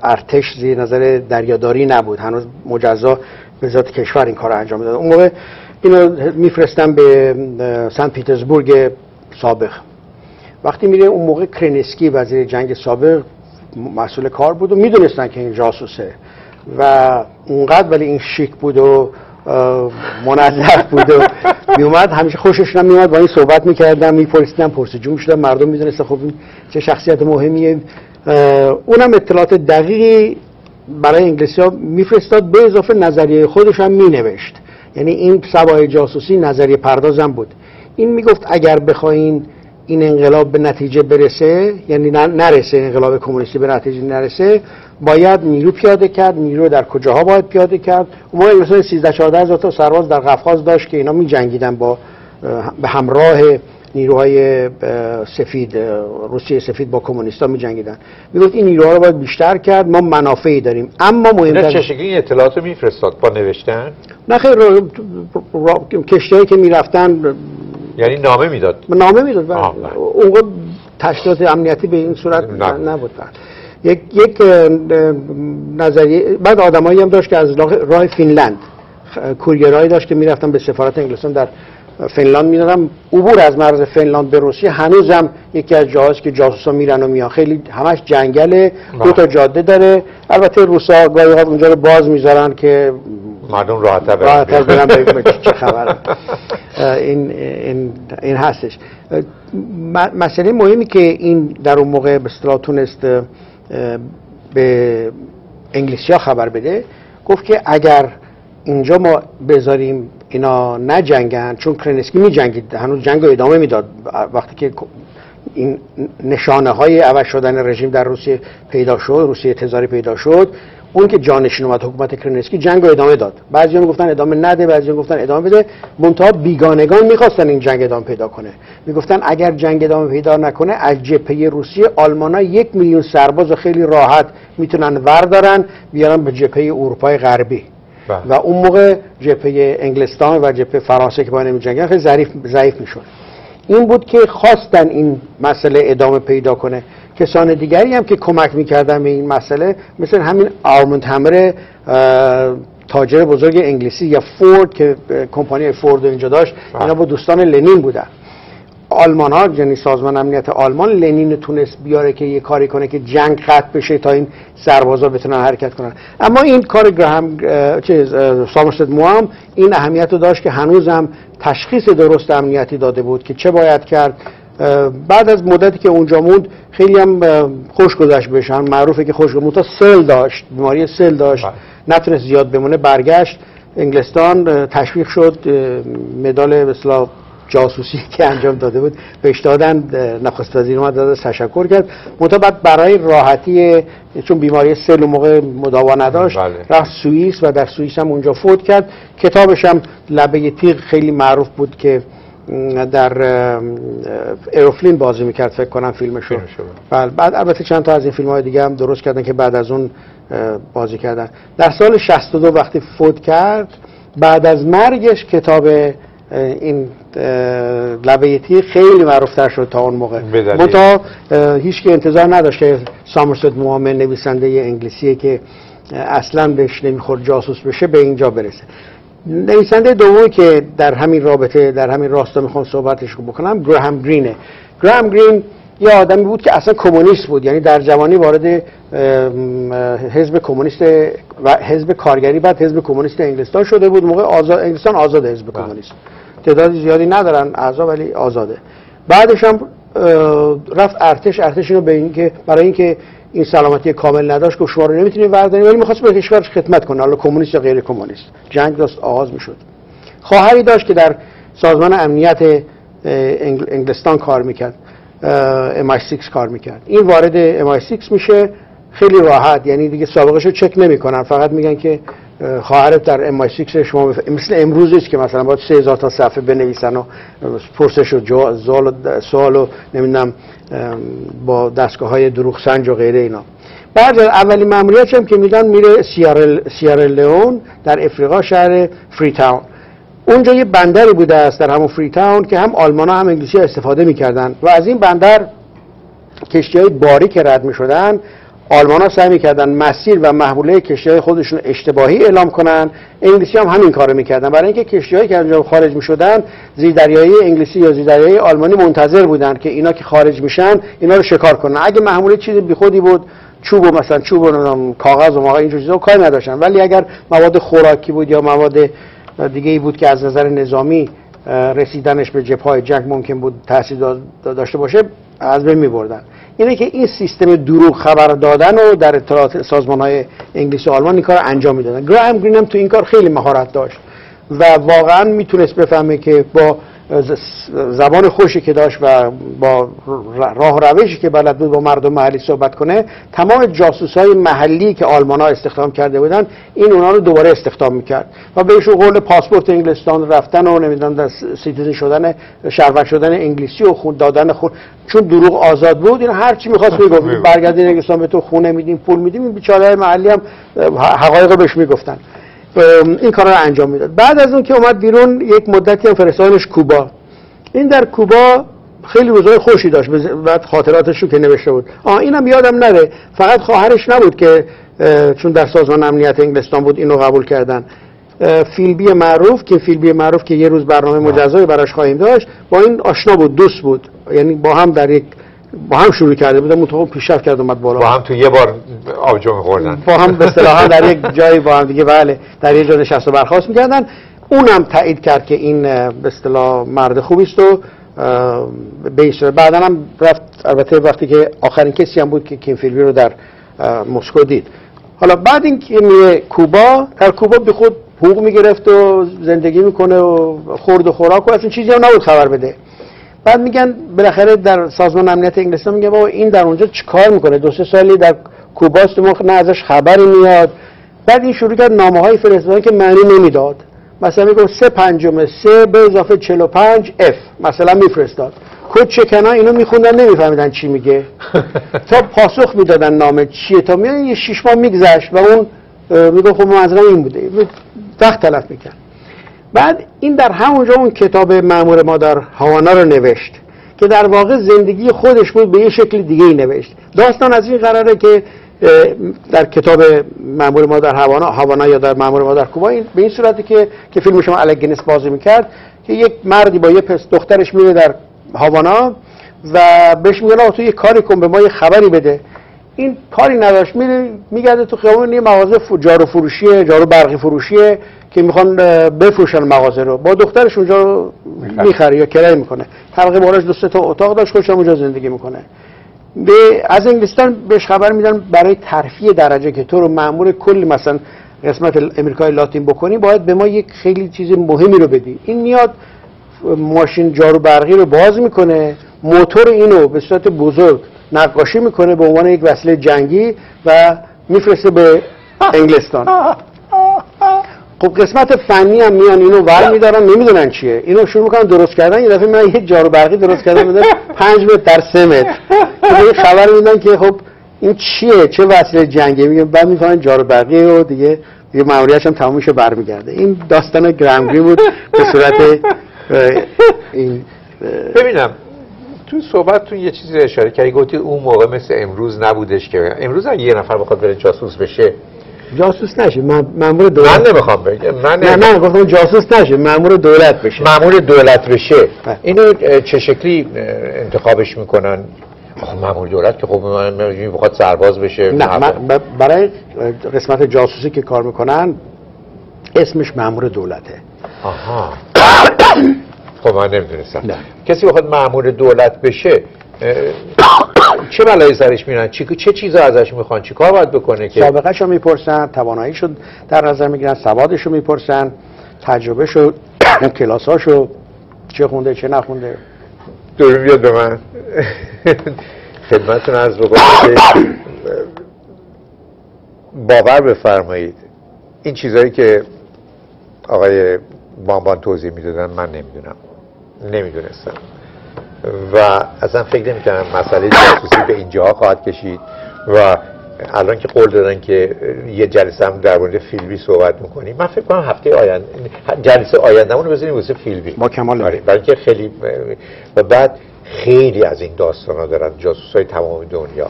ارتش زیر نظر دریاداری نبود، هنوز مجزا وزارت کشور این کار رو انجام میداد. اون موقع اینو میفرستن به سن پیترزبورگ سابق. وقتی میره اون موقع کرنسکی وزیر جنگ سابق مسئول کار بود و میدونستن که این جاسوسه و اونقدر ولی این شیک بود و منظف بود و میومد همیشه خوششون میومد، با این صحبت میکردن، میپرسیدن، پرسجو میشدن، مردم میدونستن خب این چه شخصیت مهمیه. اونم اطلاعات دقیقی برای انگلیسی ها میفرستاد، به اضافه نظریه خودش هم مینوشت، یعنی این سوای جاسوسی نظریه پردازم بود. این میگفت اگر بخواین این انقلاب به نتیجه برسه، یعنی نرسه، انقلاب کمونیستی به نتیجه نرسه، باید نیرو پیاده کرد، نیرو در کجاها باید پیاده کرد. ما مثلا سیزده چهارده هزار تا سرباز در قفقاز داشت که اینا می‌جنگیدن با به همراه نیروهای سفید، روسیه سفید با کمونیستا می‌جنگیدن. میگفت این نیروها رو باید بیشتر کرد، ما منافعی داریم. اما مهم‌تر چه شکلی این اطلاعات رو می‌فرستاد؟ با نوشتن؟ نه خیر، کشتی‌هایی که می‌رفتن، یعنی نامه میداد. نامه میداد. اونجا تشکیلات امنیتی به این صورت نبود. یک یک نظریه بعد آدمایی هم داشت که از راه فینلند کورئرایی داشت که میرفتن به سفارت انگلستان در فینلند میدادن. عبور از مرز فینلند به روسیه هنوزم یکی از جاهاست که جاسوسا میرن و میان. خیلی همش جنگله، دو تا جاده داره. البته روسا گاهی اوقات اونجا رو باز میذارن که مردم راحت‌تر برن ببینن چه خبره. این این این هستش مسئله مهمی که این در اون موقع به اصطلاح تونست به انگلیسی‌ها خبر بده. گفت که اگر اینجا ما بذاریم اینا نجنگن، چون کرنسکی می‌جنگید، هنوز جنگ رو ادامه میداد وقتی که این نشانه‌های عوض شدن رژیم در روسیه پیدا شد، روسیه تزاری پیدا شد، اون که جانشین اومد حکومت کرنسکی جنگ رو ادامه داد. بعضی‌ها گفتن ادامه نده، بعضی‌ها گفتن ادامه بده. منتها بیگانگان می‌خواستن این جنگ ادامه پیدا کنه. می‌گفتن اگر جنگ ادامه پیدا نکنه از جبهه روسیه آلمان‌ها یک میلیون سرباز رو خیلی راحت میتونن وردارن بیارن به جبهه اروپای غربی. با. و اون موقع جبهه انگلستان و جبهه فرانسه که با نمی‌جنگن خیلی ضعیف ضعیف می‌شد. این بود که خواستن این مسئله ادامه پیدا کنه. کسان دیگری هم که کمک میکردن به این مسئله مثل همین آرموند همر تاجر بزرگ انگلیسی یا فورد که کمپانی فورد اینجا داشت، اینا با دوستان لنین بودن. آلمان ها، یعنی سازمان امنیت آلمان، لنین تونست بیاره که یه کاری کنه که جنگ ختم بشه تا این سربازا بتونن حرکت کنن. اما این کار گراهام چیز سامرست موام این اهمیت رو داشت که هنوزم تشخیص درست امنیتی داده بود که چه باید کرد. بعد از مدتی که اونجا موند خیلی هم خوش گذشت بهشان، معروفه که خوش گذشت. تا سل داشت، بیماری سل داشت، نتونست زیاد بمونه، برگشت انگلستان، تشویق شد، مدال به اصطلاح جاسوسی که انجام داده بود بهش دادن، نخست وزیر اومد داد تشکر کرد. منتها بعد برای راحتی، چون بیماری سل موقع مداوا نداشت، رفت سوئیس و در سوئیس هم اونجا فوت کرد. کتابش هم لبه تیغ خیلی معروف بود که در ایروفلین بازی میکرد، فکر کنم فیلمش رو. بله، بعد البته چند تا از این فیلم‌های دیگه هم درست کردن که بعد از اون بازی کردن. در سال شصت و دو وقتی فوت کرد، بعد از مرگش کتاب این لبه تیغ خیلی معروفتر شد تا اون موقع. منتها هیچ که انتظار نداشت که سامرست موهام، نویسنده انگلیسیه که اصلا بهش نمیخورد جاسوس بشه، به اینجا برسه. نویسنده دومی که در همین رابطه، در همین راستا میخوام صحبتش رو بکنم، گراهام گرینه. گراهام گرین یه آدمی بود که اصلا کمونیست بود، یعنی در جوانی وارد حزب کمونیست و حزب کارگری، بعد حزب کمونیست انگلستان شده بود. موقع آزاد انگلستان آزاد، حزب کمونیست تعداد زیادی ندارن اعضا ولی آزاده. بعدش هم رفت ارتش، ارتش اینو به اینکه برای اینکه این سلامتی کامل نداشت که شما رو نمیتونید بردارید، ولی می‌خواست به کشورش خدمت کنه، حالا کمونیست یا غیر کمونیست. جنگ داشت آغاز می‌شد. خواهری داشت که در سازمان امنیت انگلستان کار می‌کرد، ام آی سیکس کار می‌کرد. این وارد ام آی سیکس میشه خیلی راحت، یعنی دیگه سابقه‌شو چک نمی‌کنن، فقط میگن که خواهرت در ام آی سیکس شما بف... مثل امروز است که مثلا باید سه هزار تا صفحه بنویسن و پرسش و جو... زال و سوال و نمیدونم با دستگاه‌های دروغ سنج و غیره اینا. بعد اولین ماموریتش هم که میدن میره سیارل... سیارلئون در افریقا، شهر فریتاون. اونجا یه بندری بوده است در همون فریتاون که هم آلمانا هم انگلیسی استفاده می‌کردن و از این بندر کشتی‌های باریک رد می‌شدن. آلمان‌ها سعی می‌کردن مسیر و محموله کشتی‌های خودشون اشتباهی اعلام کنن، انگلیسی هم همین کارو می‌کردن، برای اینکه کشتی‌هایی که انجام خارج می‌شدن زیردریایی انگلیسی یا زیردریایی آلمانی منتظر بودن که اینا که خارج میشن اینا رو شکار کنن. اگه محموله چیز بیخودی بود، چوب و مثلا چوب و کاغذ و ماها اینجور چیزا کاری نداشتن، ولی اگر مواد خوراکی بود یا مواد دیگه‌ای بود که از نظر نظامی رسیدنش به جبهه‌های جنگ ممکن بود تاثیر داشته باشه، از بین می‌بردن. اینه که این سیستم دروغ خبر دادن و در اطلاعات سازمان‌های انگلیس و آلمان این کار انجام میدادن. گراهام گرین هم تو این کار خیلی مهارت داشت و واقعا میتونست بفهمه که با زبان خوشی که داشت و با راه روشی که بلد بود با مردم محلی صحبت کنه، تمام جاسوس‌های محلی که آلمان‌ها استخدام کرده بودن این اونا رو دوباره استخدام میکرد و بهشون قول پاسپورت انگلستان رفتن و نمیدونم سیتیزن شدن، شهروند شدن انگلیسی و خون دادن خون، چون دروغ آزاد بود این هر چی می‌خواست میگفت. برگردین انگلستان به تو خونه میدیم، پول میدیم. این بیچاره‌های محلی هم حقایق بهش میگفتن، این کارا رو انجام میداد. بعد از اون که اومد بیرون یک مدتی هم فرستادنش کوبا. این در کوبا خیلی روزای خوشی داشت و خاطراتش رو که نوشته بود. آه اینم یادم نره، فقط خواهرش نبود که چون در سازمان امنیت انگلستان بود اینو قبول کردن. فیلبی معروف که فیلبی معروف که یه روز برنامه مجزایی براش خواهیم داشت، با این آشنا بود، دوست بود، یعنی با هم در یک با هم شروع کرده بودن، متوقع پیشرفت کرد اومد بالا، با هم تو یه بار آبجو می‌خوردن، با هم به اصطلاح در یک جایی با هم دیگه، بله در یه جا نشست و برخاست می‌کردن. اونم تایید کرد که این به اصطلاح مرد خوبی است و بیشتر بعداً هم رفت. البته وقتی که آخرین کسی هم بود که کیم فیلبی رو در مسکو دید. حالا بعد این که میره کوبا، در کوبا به خود حقوق می‌گرفت و زندگی می‌کنه و خورد و خوراک و اصلا چیزی هم نبود خبر بده. بعد میگن بالاخره در سازمان امنیت انگلستان میگه بابا این در اونجا چیکار میکنه، دو سه سالی در کوباست ما نه ازش خبری میاد. بعد این شروع کرد نامه‌های فرستادن که معنی نمیداد، مثلا میگه سه پنجم سه به اضافه چهل و پنج اف مثلا میفرستاد، کد چکنا اینو میخوندن نمیفهمیدن چی میگه تا پاسخ میدادن نامه چیه، تا میان یه شش ماه میگذشت و اون میگه خب منظورم این بوده، وقت تلف میکرد. بعد این در همونجا اون کتاب مأمور ما در هاوانا رو نوشت که در واقع زندگی خودش بود، به یه شکل دیگه ای نوشت. داستان از این قراره که در کتاب مأمور ما در هاوانا هاوانا یا در مأمور ما در کوبا این به این صورتی که که فیلمش هم الگینس بازی میکرد که یک مردی با یه پس دخترش میره در هاوانا و بهش میگن آقا تو یه کاری کن، به ما یه خبری بده. این کاری نداشت، میره میگرده تو خیابون یه مغازه جارو فروشیه، جارو برقی فروشیه که میخوان بفروشن مغازه رو، با دخترش اونجا رو میخره یا کرایه میکنه. طبقه بالاش دو سه تا اتاق داشت، خودش هم اونجا زندگی میکنه. به از انگلستان بهش خبر میدن برای ترفیع درجه که تو رو مأمور کل مثلا قسمت امریکای لاتین بکنی، باید به ما یک خیلی چیز مهمی رو بدی. این میاد ماشین جارو برقی رو باز میکنه، موتور اینو به صورت بزرگ نقاشی میکنه به عنوان یک وسیله جنگی و میفرسته به انگلستان. خب قسمت فنی هم میان اینو ور میدارن، نمیدونن چیه، اینو شروع میکنن درست کردن. یه دفعه من یه جارو برقی درست کردم بدن پنج متر در سه متر. خبر میدن که خب این چیه، چه وسیله جنگی؟ میگن بعد میفهمن جارو برقی و دیگه دیگه ماموریتش هم تموم میشه، برمیگرده. این داستان گرام گرین بود به صورت این. ببینم تو صحبت تو یه چیزی اشاره کردی، گفتی اون موقع مثل امروز نبودش که امروز هم یه نفر بخواد بره جاسوس بشه جاسوس نشه، مأمور دولت. من نمیخوام بگم، من نه نه گفتم جاسوس نشه، مأمور دولت بشه. مأمور دولت بشه اینو چه شکلی انتخابش میکنن؟ خب مأمور دولت که خب من بخواد سرباز بشه، نه من برای قسمت جاسوسی که کار میکنن اسمش مأمور دولته. آها خب من نمیدونستم. کسی بخواد مأمور دولت بشه چه بلایی سرش میرن؟ چه چه چیزا ازش میخوان؟ چیکار باید بکنه؟ که سابقه شو میپرسن، تواناییشو در نظر میگیرن، سوادشو میپرسن، تجربهشو، کلاساشو، چه خونده چه نخونده. دور بیاد به من. خدمتتون عرض بکنم باور بفرمایید این چیزایی که آقای بامبان توضیح میدادن من نمیدونم، نمیدونستم و اصلا فکر نمی‌کنم مسئله جاسوسی به اینجاها خواهد کشید. و الان که قول دادن که یه جلسه هم در مورد فیلبی صحبت می‌کنیم، من فکر کنم هفته آینده جلسه آیندهمون رو بزنیم واسه فیلبی. با کمال میل. برای اینکه خیلی و بعد خیلی از این داستانا دارن جاسوسای تمام دنیا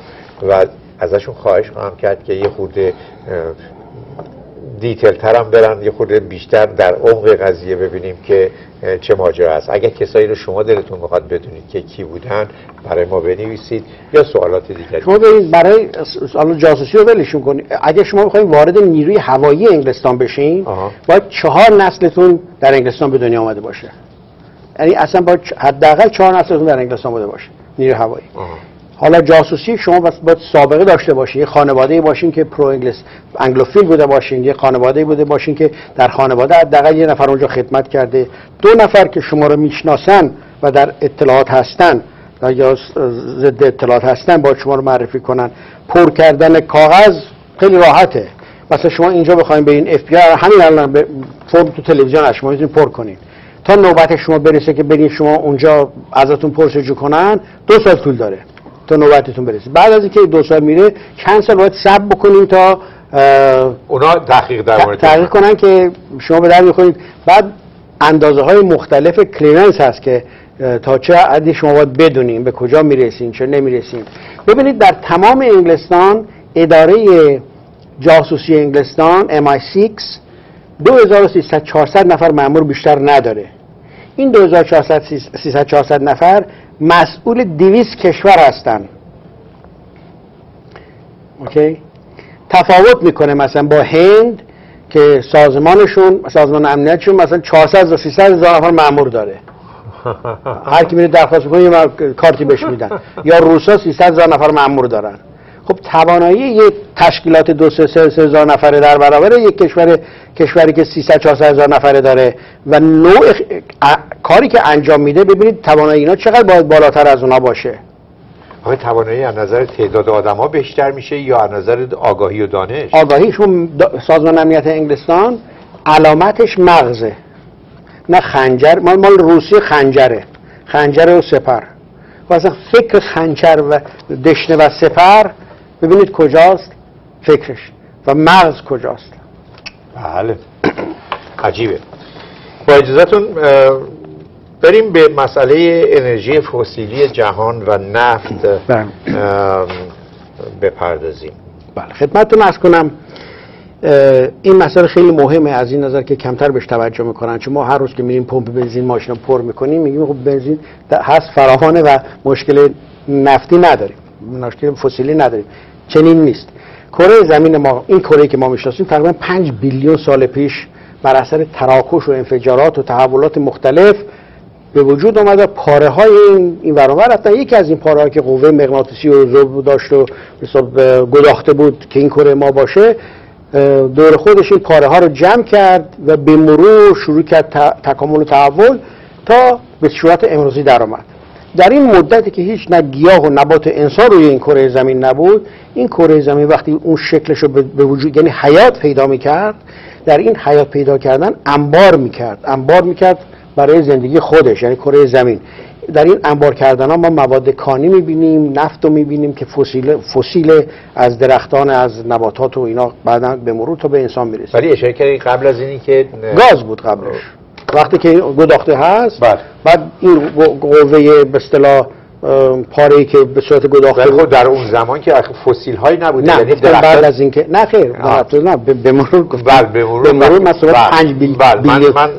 و ازشون خواهش خواهم کرد که یه خورده دیتیل تر هم برن، یه خورده بیشتر در عمق قضیه ببینیم که چه ماجرا است. اگر کسایی رو شما دلتون میخواد بدونید که کی بودن برای ما بنویسید یا سوالات دیگری. شما ببینید برای سوال جاسوسی رو ولشون کنید. اگر شما میخواین وارد نیروی هوایی انگلستان بشین، آها. باید چهار نسلتون در انگلستان به دنیا آمده باشه. یعنی اصلا باید حداقل چهار نسلتون در انگلستان بوده باشه نیروی هوایی. آها. حالا جاسوسی شما باید سابقه داشته باشین، یه خانواده باشین که پرو انگلیس انگلوفیل بوده باشین، یه خانواده بوده باشین که در خانواده حداقل یه نفر اونجا خدمت کرده، دو نفر که شما رو میشناسن و در اطلاعات هستن یا ضد اطلاعات هستن باید شما رو معرفی کنن. پر کردن کاغذ خیلی راحته، مثلا شما اینجا بخواید به این اف بی آر همین الان فرم تو تلویزیون شما میتونید پر کنین، تا نوبت شما برسه که برید شما اونجا ازتون پرسجو کنن دو سال طول داره تا نوبتتون برسه. بعد از اینکه دو سال میره چند سال باید صبر بکنیم تا اونا تحقیق در مورد تحقیق کنن که شما به در میخورید. بعد اندازه های مختلف کلیننس هست که تا چه حدی شما باید بدونیم به کجا میرسین چه نمیرسین. ببینید در تمام انگلستان اداره جاسوسی انگلستان ام آی سیکس دو هزار و سیصد تا چهارصد نفر مأمور بیشتر نداره. این دو هزار و چهارصد تا چهارصد نفر مسئول دویست کشور هستن. اوکی؟ تفاوت میکنه مثلا با هند که سازمانشون سازمان امنیتشون مثلا چهارصد تا سیصد هزار نفر مأمور داره. هر کی میره درخواست میکنه یه کارتی بهش میدن. یا روسا سیصد هزار نفر مأمور دارن. خب توانایی یک تشکیلات دو سه سه هزار نفره در برابر یک کشور کشوری که سیصد تا چهارصد هزار نفره داره و نوع ا... کاری که انجام میده ببینید توانایی اینا چقدر باید بالاتر از اونها باشه. آخه توانایی از نظر تعداد آدما بیشتر میشه یا از نظر آگاهی و دانش؟ آگاهیشون سازمان امنیت انگلستان علامتش مغزه، نه خنجر. مال مال روسی خنجره، خنجر و سپر. واسه فکر خنجر و دشنه و سپر ببینید کجاست فکرش و مغز کجاست. بله عجیبه. با اجازتون بریم به مسئله انرژی فسیلی جهان و نفت بپردازیم. بله خدمتتون عرض کنم این مسئله خیلی مهمه از این نظر که کمتر بهش توجه میکنن، چون ما هر روز که میریم پمپ بنزین ماشین رو پر میکنیم میگیم خب بنزین هست فراوانه و مشکل نفتی نداریم، مشکل فسیلی نداریم. چنین نیست. کره زمین ما، این کره که ما میشناسیم، تقریبا پنج بیلیون سال پیش بر اثر تراکش و انفجارات و تحولات مختلف به وجود اومده. پاره های این این ورانور رفتن. یکی از این پاره ها که قوه مغناطیسی و ذوب داشت و گداخته بود که این کره ما باشه، دور خودش این پاره ها رو جمع کرد و به مرور شروع کرد تکامل و تحول تا به صورت امروزی در آمد. در این مدتی که هیچ نه گیاه و نبات انسان روی این کره زمین نبود، این کره زمین وقتی اون شکلش رو به وجود، یعنی حیات پیدا میکرد، در این حیات پیدا کردن انبار میکرد انبار میکرد برای زندگی خودش، یعنی کره زمین. در این انبار کردن ها ما مواد کانی میبینیم، نفت رو میبینیم که فسیل فسیل از درختان، از نباتات و اینا بعدا به مرور تا به انسان میرسه. ولی اشاره کردی قبل از اینی که گاز بود قبلش، وقتی که گداخته هست بعد, بعد این قوه به اصطلاح پاره‌ای که به صورت گداخته بود، در اون زمان که فسیل هایی نبود، یعنی بعد از اینکه نه خیر نه به مرور بعد به مرور مثلا پنج بیلیون،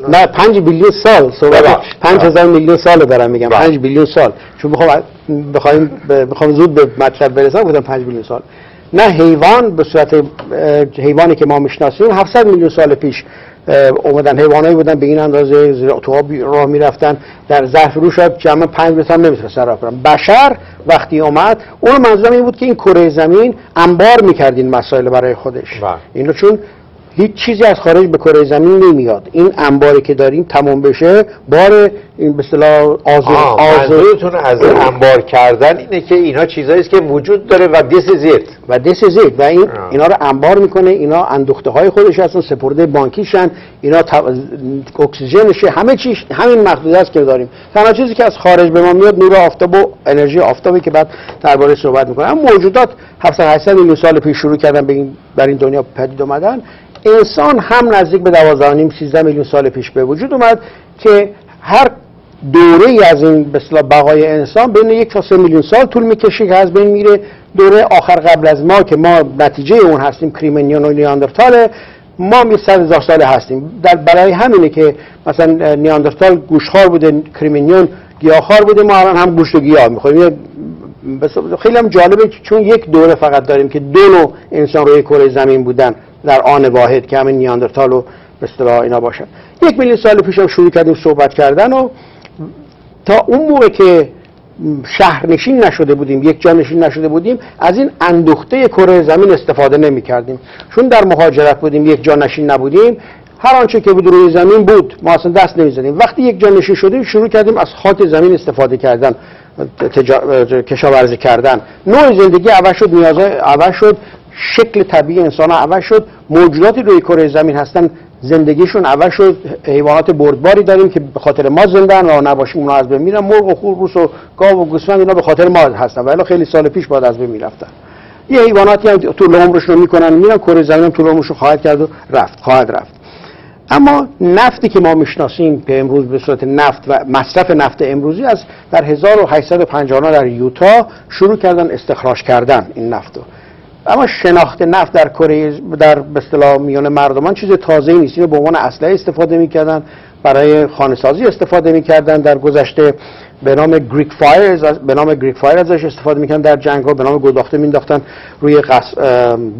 نه پنج بیلیون سال، پنج هزار میلیون سال دارم میگم، پنج بیلیون سال، چون بخوام بخوام بخوام زود به مطلب برسم گفتم پنج بیلیون سال. نه حیوان به صورت حیوانی که ما میشناسیم هفتصد میلیون سال پیش اومدن، حیوانایی بودن به این اندازه زیر تو آب راه میرفتن، در ظرف روش شاید جمع پنج متر هم نمیتونست سر راه برن. بشر وقتی اومد، اون منظورم این بود که این کره زمین انبار میکرد این مسائل برای خودش. اینو چون هیچ چیزی از خارج به کره زمین نمیاد، این انباری که داریم تمام بشه، بار این به اصطلاح آزادیتون از انبار کردن اینه که اینا چیزایی است که وجود داره و دس زیت و دس زیت و این آه. اینا رو انبار میکنه، اینا اندوخته های خودش هستن، سپرده بانکیشن، اینا تا... اکسیژنشه، همه چیز همین محدوده است که داریم. تنها چیزی که از خارج به ما میاد نور آفتاب و انرژی آفتابی که بعد درباره صحبت میکنه. اما موجودات هفتصد میلیون سال پیش شروع کردن به این بر این دنیا پدید اومدن. انسان هم نزدیک به دوازده و نیم تا سیزده میلیون سال پیش به وجود اومد که هر دوره از این به اصطلاح بقای انسان بین یک تا سه میلیون سال طول میکشه که از بین میره. دوره آخر قبل از ما که ما نتیجه اون هستیم، کریمنیون و نیاندرتال، ما می صد هزار ساله هستیم. در برای همینه که مثلا نیاندرتال گوشتخوار بوده، کریمنیون گیاهخوار بوده، ما الان هم گوشت و گیاه میخوریم. خیلی هم جالبه چون یک دوره فقط داریم که دو نوع انسان روی کره زمین بودن در آن واحد که همین نیاندرتال و به اصطلاح اینا باشن. یک میلیون سال پیش هم شروع کردیم صحبت کردن و تا اون موقع که شهرنشین نشده بودیم، یک جا نشین نشده بودیم، از این اندوخته کره زمین استفاده نمی کردیم. چون در مهاجرت بودیم، یک جا نشین نبودیم، هر آنچه که بود روی زمین بود، ما اصلا دست نمی زدیم. وقتی یک جا نشین شدیم شروع کردیم از خاک زمین استفاده کردن، تجا... کشاورزی کردن. نوع زندگی عوض شد، نیازهای عوض شد، شکل طبیعی انسان ها عوض شد، موجوداتی روی کره زمین هستن زندگیشون عوض شد. حیوانات بردباری داریم که به خاطر ما زندن و نباشیم اونا از بین میرن. مرغ و خور، روس و گاو و گوسفند، اینا به خاطر ما هستن، ولی خیلی سال پیش بعد از بین میرفتن. یه حیواناتی هم طول عمرشون میکنن میرن، کره زمین هم طول عمرشون خواهد کرد و رفت خواهد رفت. اما نفتی که ما میشناسیم که امروز به صورت نفت و مصرف نفت امروزی، از در هزار و هشتصد و پنجاه در یوتا شروع کردن استخراج کردن این نفتو. اما شناخت نفت در کره در به اصطلاح میان مردمان چیز تازه‌ای نیست. اینو به عنوان اسلحه استفاده می‌کردن، برای خانه سازی استفاده می‌کردن در گذشته، به نام گریک فایر به نام گریک فایر ازش استفاده می‌کردن در جنگ‌ها، به نام گداخته می‌انداختن روی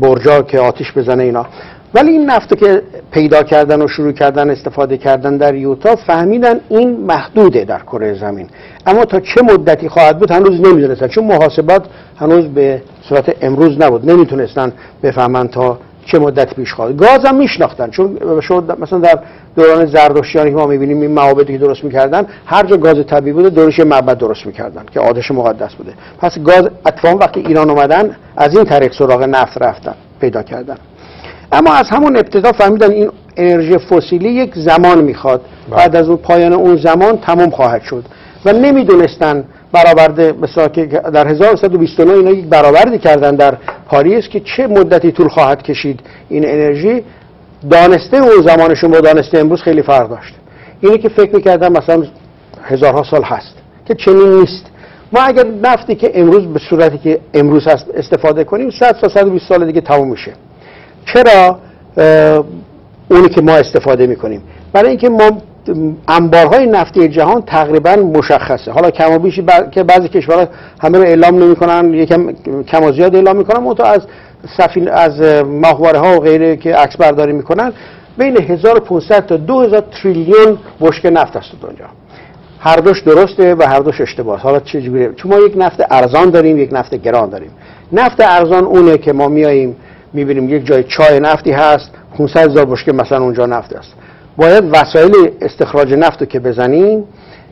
برجا که آتش بزنه اینا. ولی این نفت که پیدا کردن و شروع کردن استفاده کردن در یوتا، فهمیدن این محدوده در کره زمین. اما تا چه مدتی خواهد بود هنوز نمیدونستن، چون محاسبات هنوز به صورت امروز نبود، نمیتونستن بفهمن تا چه مدت پیش خواهد. گاز هم میشناختن، چون مثلا در دوران زردشتیانی که ما میبینیم این معابدی که درست میکردن، هر جا گاز طبیعی بوده دورش معبد درست میکردن که آتش مقدس بوده. پس گاز اتفاقا وقتی ایران اومدن از این طریق سراغ نفت رفتن، پیدا کردن. اما از همون ابتدا فهمیدن این انرژی فسیلی یک زمان میخواد، بعد از اون پایان اون زمان تمام خواهد شد و نمیدونستن برآورده. مثلا که در هزار و صد و بیست و نه اینا یک برآوردی کردن در پاریس که چه مدتی طول خواهد کشید این انرژی. دانسته اون زمانشون با دانسته امروز خیلی فرق داشت. اینه که فکر میکردن مثلا هزارها سال هست، که چنین نیست. ما اگر نفتی که امروز به صورتی که امروز هست استفاده کنیم، صد تا صد و بیست سال دیگه تموم میشه. چرا؟ اونی که ما استفاده میکنیم. برای اینکه ما انبارهای نفتی جهان تقریبا مشخصه، حالا کم و بیشی بر... که بعضی کشورها همه رو اعلام نمیکنن، یکم کم و زیاد اعلام میکنن، منتها از سفین از ماهواره ها و غیره که عکس برداری میکنن بین هزار و پانصد تا دو هزار تریلیون بشکه نفت است در دنیا. هر دوش درسته و هر دوش اشتباهه. حالا چه جوری؟ چون ما یک نفت ارزان داریم، یک نفت گران داریم. نفت ارزان اونه که ما میاییم میبینیم یک جای چای نفتی هست، پانصد هزار بشکه مثلا اونجا نفت است. باید وسایل استخراج نفت رو که بزنیم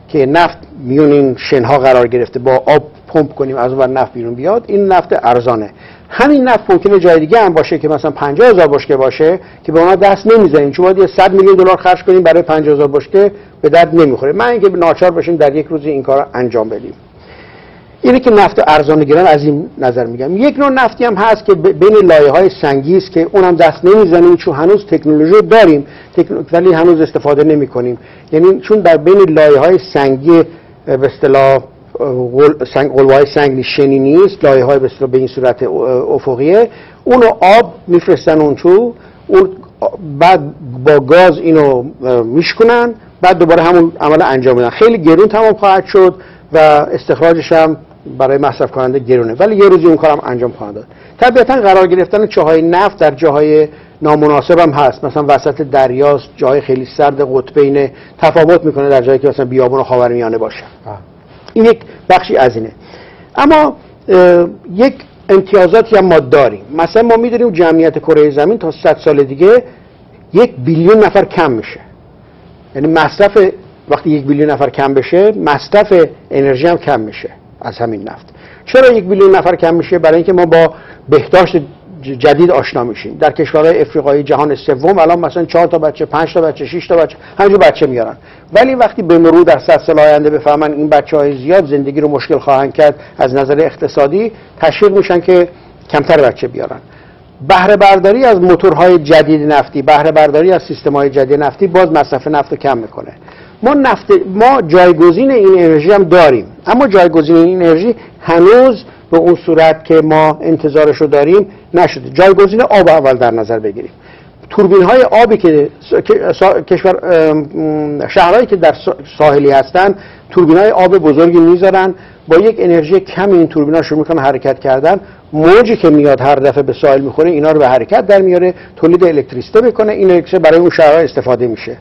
که نفت میون این شنها قرار گرفته، با آب پمپ کنیم از اون نفت بیرون بیاد، این نفت ارزانه. همین نفت ممکنه جای دیگه هم باشه که مثلا پنجاه هزار بشکه باشه که به اونها دست نمیزنیم، چون باید صد میلیون دلار خرج کنیم برای پنجاه هزار بشکه، به درد نمیخوره. من اینکه ناچار باشیم در یک روز این کارو انجام بدیم. اینه که نفت ارزان گران از این نظر میگم. یک نوع نفتی هم هست که بین لایه‌های سنگی است که اونم دست نمیزنیم، چون هنوز تکنولوژی داریم ولی هنوز استفاده نمیکنیم. یعنی چون در بین لایه‌های سنگی به اصطلاح سنگ قلوهای سنگی شنی است، لایه‌های به اصطلاح به این صورت افقیه، اونو آب میفرستن اون تو، اون بعد با گاز اینو میشکنن، بعد دوباره همون عمل انجام میدن. خیلی گرون تمام خواهد شد و استخراجش هم برای مصرف کننده گرونه، ولی یه روزی اون کارم انجام خواهند داد. طبیعتا قرار گرفتن چاهای نفت در جاهای نامناسب هم هست، مثلا وسط دریاست، جای خیلی سرد، قطبین، تفاوت میکنه در جایی که مثلا بیابون و خاورمیانه باشه. این یک بخشی از اینه. اما یک امتیازاتی هم ما داریم. مثلا ما میدونیم جمعیت کره زمین تا صد سال دیگه یک بیلیون نفر کم میشه. یعنی مصرف، وقتی یک بیلیون نفر کم بشه، مصرف انرژی هم کم میشه از همین نفت. چرا یک بیلیون نفر کم میشه؟ برای اینکه ما با بهداشت جدید آشنا میشیم. در کشورهای افریقایی جهان سوم الان مثلا چهار تا بچه، پنج تا بچه، شش تا بچه، همینجور بچه میارن. ولی وقتی به مرور در صد سال آینده بفهمن این بچه‌های زیاد زندگی رو مشکل خواهند کرد از نظر اقتصادی، تشویق میشن که کمتر بچه بیارن. بهره برداری از موتورهای جدید نفتی، بهره برداری از سیستم‌های جدید نفتی باز مصرف نفت رو کم میکنه. ما نفت ما جایگزین این انرژی هم داریم، اما جایگزین این انرژی هنوز به اون صورت که ما انتظارش رو داریم نشده. جایگزین آب اول در نظر بگیریم. توربین های آبی که کشور شهرهایی که در ساحلی هستن توربین های آب بزرگی میذارن، با یک انرژی کمی این توربین ها شروع میکنن حرکت کردن، موجی که میاد هر دفعه به ساحل میخوره اینا رو به حرکت در میاره، تولید الکتریسیته میکنه، این الکتریسیته برای اون شهرها استفاده میشه.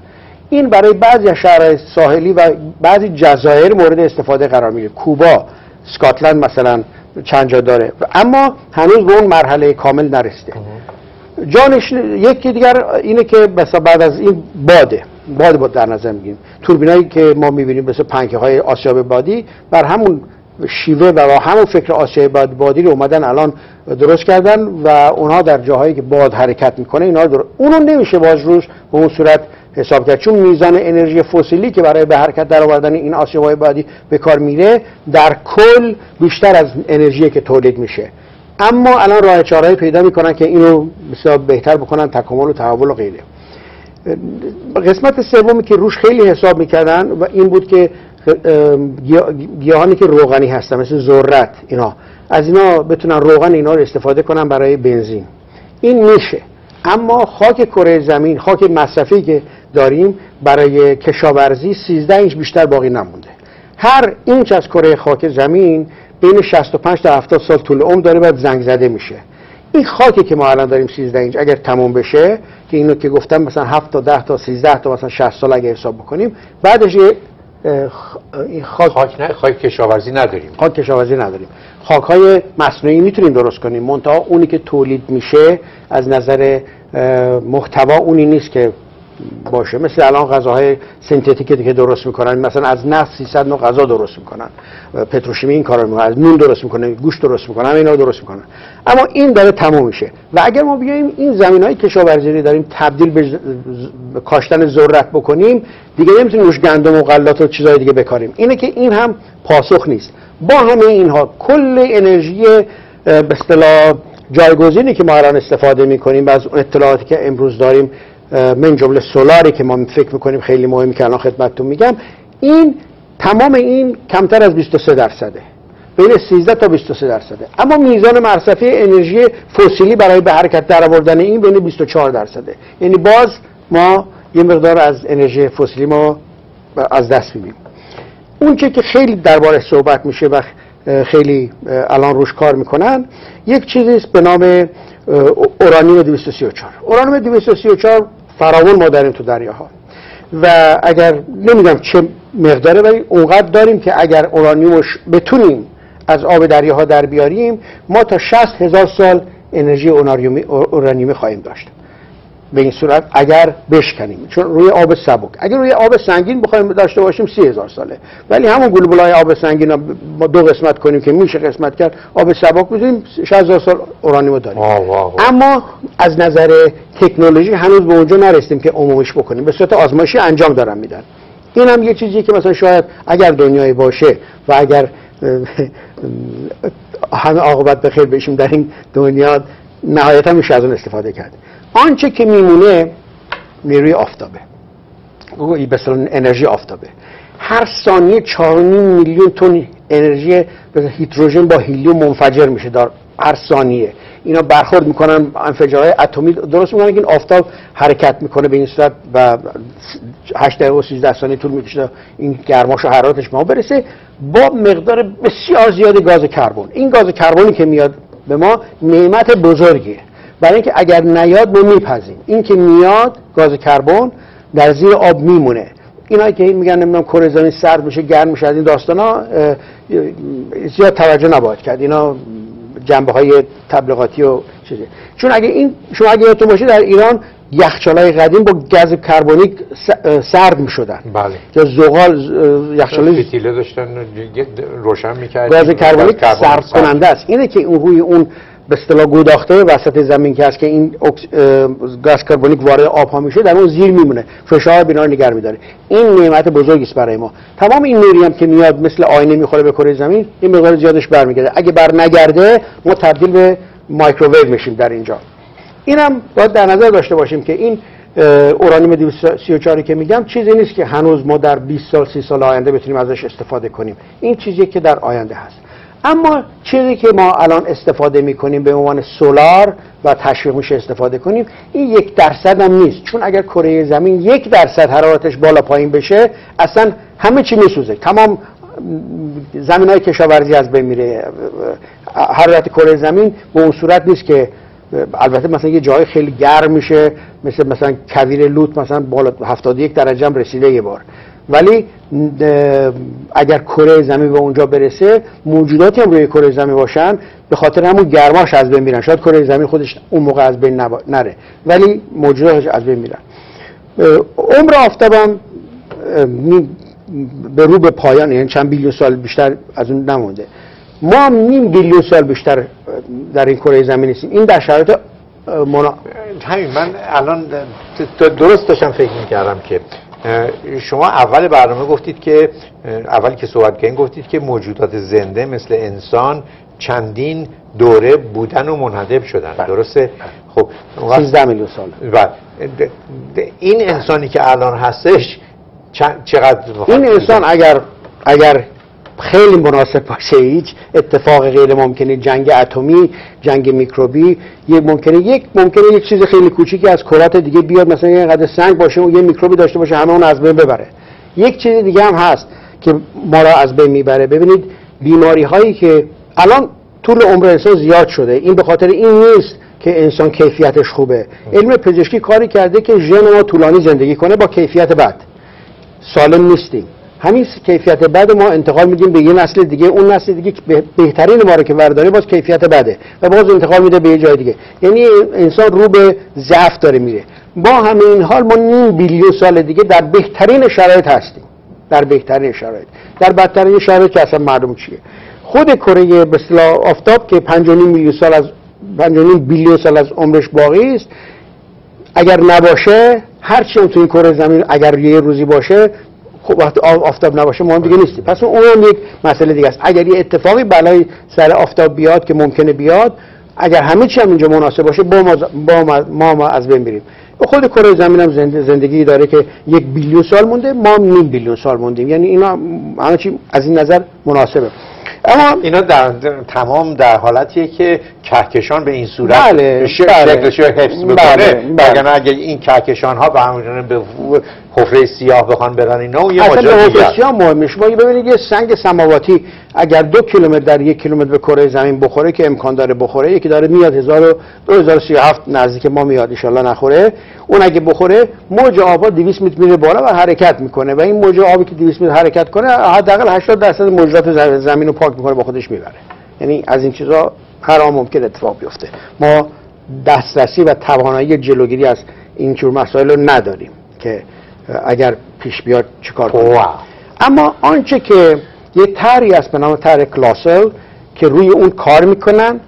این برای بعضی شهرهای ساحلی و بعضی جزایر مورد استفاده قرار میگیره. کوبا، اسکاتلند مثلا چند جا داره، اما هنوز به اون مرحله کامل نرسیده. جانش یکی دیگر اینه که مثلا بعد از این باده باد بود در نظر میگیریم. توربینایی که ما میبینیم مثلا پنکه های آسیاب بادی بر همون شیوه و با همون فکر آسیاب بادی رو اومدن الان درست کردن و اونها در جاهایی که باد حرکت میکنه اینا رو اونو نمیشه باز روش به اون صورت حساب کرد، چون میزان انرژی فسیلی که برای به حرکت در آوردن این آسیاب‌های بادی به کار میره در کل بیشتر از انرژی که تولید میشه. اما الان راه چاره‌ای پیدا میکنن که اینو بسیار بهتر بکنن، تکامل و تحول و غیره. قسمت سومی که روش خیلی حساب میکردن و این بود که گیاهانی که روغنی هستن مثل ذرت اینا، از اینا بتونن روغن اینا رو استفاده کنن برای بنزین. این میشه، اما خاک کره زمین، خاک مصرفی که داریم برای کشاورزی سیزده اینچ بیشتر باقی نمونده. هر اینچ از کره خاک زمین بین شصت و پنج تا هفتاد سال طول عمر داره، بعد زنگ زده میشه. این خاکی که ما الان داریم سیزده اینچ اگر تموم بشه، که اینو که گفتم مثلا هفت تا ده تا سیزده تا مثلا شصت سال اگه حساب بکنیم، بعدش این خاک خاک نه خاک کشاورزی نداریم. خاک کشاورزی نداریم. خاک‌های مصنوعی میتونیم درست کنیم، منتها اونی که تولید میشه از نظر محتوا اونی نیست که باشه. مثل الان غذاهای سنتتیکی که درست میکنن، مثلا از نفت سیصد نوع غذا درست میکنن، پتروشیمی این کارو میکنه، از نون درست میکنه، گوشت درست میکنه، اینا درست میکنن. اما این داره تموم میشه و اگر ما بیایم این زمینهای کشاورزی رو داریم تبدیل به, ز... به کاشتن ذرت بکنیم، دیگه نمیتونیم روش گندم و غلات و چیزای دیگه بکاریم. اینه که این هم پاسخ نیست. با همه اینها کل انرژی به اصطلاح جایگزینی که ما الان استفاده میکنیم و از اطلاعاتی که امروز داریم، من جمله سولاری که ما فکر میکنیم خیلی مهمی که الان خدمتتون میگم، این تمام این کمتر از بیست و سه درصده. بین سیزده تا بیست و سه درصده. اما میزان مصرف انرژی فسیلی برای به حرکت درآوردن این بین بیست و چهار درصده. یعنی باز ما یه مقدار از انرژی فسیلی ما از دست میدیم. اون چه که خیلی دربارش صحبت میشه و خیلی الان روش کار میکنن یک چیزیست به نام اورانیوم دویست و سی و چهار. اورانیوم دویست و سی و چهار فراوان ما داریم تو دریاها و اگر نمیدونم چه مقداره ولی اونقدر داریم که اگر اورانیومش بتونیم از آب دریاها در بیاریم ما تا شصت هزار سال انرژی اورانیومی خواهیم داشت. به این صورت اگر بشکنیم، چون روی آب سبک، اگر روی آب سنگین بخوایم داشته باشیم سی هزار ساله، ولی همون گلوبولای آب سنگین ما دو قسمت کنیم که میشه قسمت کرد، آب سبک بزنیم شصت هزار سال اورانیوم داریم. آه آه آه. اما از نظر تکنولوژی هنوز به اونجا نرسیدیم که عمومیش بکنیم. به صورت آزمایشی انجام دارن میدن. این هم یه چیزی که مثلا شاید اگر دنیای باشه و اگر همه عاقبت به خیر بشیم در این دنیا، نهایتا میشه از اون استفاده کرد. آنچه که میمونه نیروی آفتابه، به اصطلاح انرژی آفتابه. هر ثانیه چهار و نیم میلیون تن انرژی هیدروژن با هلیوم منفجر میشه در هر ثانیه. اینا برخورد میکنن، انفجارهای اتمی درست میکنن که این آفتاب حرکت میکنه به این صورت و هشت دقیقه و سیزده ثانیه طول میکشه این گرماش و حرارتش به ما برسه با مقدار بسیار زیاد گاز کربن. این گاز کربنی که میاد به ما نعمت بزرگیه، برای اینکه اگر نیاد ما میپزیم. این که میاد گاز کربن در زیر آب میمونه. اینایی که این میگن نمیدونم کره زمین سرد میشه، گرم میشه، از این داستانا زیاد توجه نباید کرد. اینا جنبه های تبلیغاتی و چیزه. چون اگه این شما اگه یادتون باشه در ایران یخچالای قدیم با گاز کربونیک سرد می‌شدن. بله. یا زغال یخچالی فتیله داشتن روشن می‌کردن. گاز کربونیک سرد کننده است. اینه که اون روی اون به اصطلاح گوداخته وسط زمین که هست که این گاز کربونیک وارد آب ها میشه، در اون زیر میمونه، فشار بنا نگه میداره. این نعمت بزرگی است برای ما. تمام این نوری هم که میاد مثل آینه میخوره به کره زمین، این مقدار زیادش برمیگرده. اگه بر نگرده ما تبدیل به مایکروویو میشیم در اینجا. اینم باید در نظر داشته باشیم که این اورانیوم دویست و سی و چهار که میگم چیزی نیست که هنوز ما در بیست سال سی سال آینده بتونیم ازش استفاده کنیم. این چیزی که در آینده هست. اما چیزی که ما الان استفاده میکنیم به عنوان سولار و تشویق میشه استفاده کنیم، این یک درصد هم نیست. چون اگر کره زمین یک درصد حرارتش بالا پایین بشه اصلا همه چی میسوزه، تمام زمینای کشاورزی از بین میره. حرارت کره زمین به اون صورت نیست که البته مثلا یه جای خیلی گرم میشه، مثل مثلا کویر لوت مثلا بالا هفتاد و یک درجه هم رسیده یه بار، ولی اگر کره زمین به اونجا برسه موجوداتی هم روی کره زمین باشن به خاطر همون گرماش از بین میرن. شاید کره زمین خودش اون موقع از بین نره ولی موجوداتش از بین میرن. عمر آفتابم به رو به پایان، یعنی چند بیلیون سال بیشتر از اون نمونده. ما هم نیم بیلیون سال بیشتر در این کره زمین هستیم. این در شرایط منا... همین من الان درست داشتم فکر میکردم که شما اول برنامه گفتید که اول که صحبت کردین گفتید که موجودات زنده مثل انسان چندین دوره بودن و منهدم شدن. بله. درسته. خب سیزده میلیون سال. بله. این انسانی که الان هستش چقدر این انسان بودن؟ اگر اگر خیلی مناسب باشه، هیچ اتفاق غیر ممکنه، جنگ اتمی، جنگ میکروبی، یک ممکنه یک ممکنه یک چیز خیلی کوچیکی از کرات دیگه بیاد، مثلا یه قدر سنگ باشه و یه میکروبی داشته باشه همه اون از بین ببره. یک چیز دیگه هم هست که ما را از بین میبره. ببینید بیماری هایی که الان طول عمر انسان زیاد شده، این به خاطر این نیست که انسان کیفیتش خوبه. علم پزشکی کاری کرده که ژن ما طولانی زندگی کنه با کیفیت بد. سالم نیستیم. همین کیفیت بد ما انتقال میدیم به یه نسل دیگه، اون نسل دیگه بهترین ما رو که ورداره باز کیفیت بده و باز انتقال میده به یه جای دیگه. یعنی انسان رو به ضعف داره میره. با همه این حال ما نیم بیلیون سال دیگه در بهترین شرایط هستیم. در بهترین شرایط. در بدترین شرایط که اصلا معلوم چیه. خود کره به اصطلاح آفتاب که پنج و نیم میلیون سال از پنج و نیم بیلیون سال از عمرش باقی است، اگر نباشه هر چی تو این کره زمین اگر یه روزی باشه، خب وقتی آفتاب نباشه مهم دیگه نیستی. پس اون هم یک مسئله دیگه است. اگر یه اتفاقی بلای سر آفتاب بیاد که ممکنه بیاد، اگر همه چی هم اینجا مناسب باشه با ما, با ما, ما, ما از بین میریم. خود کره زمین هم زندگی داره که یک بیلیون سال مونده، ما هم نیم بیلیون سال موندیم. یعنی اینا همه چی از این نظر مناسبه. اما اینا در تمام در حالتیه که کهکشان به این صورت بله، شکلش رو حفظ بکنه، وگرنه اگر این کهکشان ها به همونجانه به حفره سیاه بخوان برن اینا و یه ماجرا دیگه. اصلا حفره سیاه مهمه. شما ببینید یه سنگ سماواتی اگر دو کیلومتر در یک کیلومتر به کره زمین بخوره که امکان داره بخوره، یکی داره میاد هزار و دو هزار و سی و هفت نزدیک ما میاد ان شاءالله نخوره، اون اگه بخوره موج آبا دویست متر میره بالا و حرکت میکنه و این موج آبی که دویست متر حرکت کنه حداقل هشتاد درصد موجات زمین رو پاک میکنه با خودش میبره. یعنی از این چیزا هر آن ممکن اتفاق بیفته. ما دسترسی و توانایی جلوگیری از این جور مسائل رو نداریم که اگر پیش بیاد چیکار کنیم. اما آنچه که یه طرحی است به نام طرح کلاسل که روی اون کار میکنن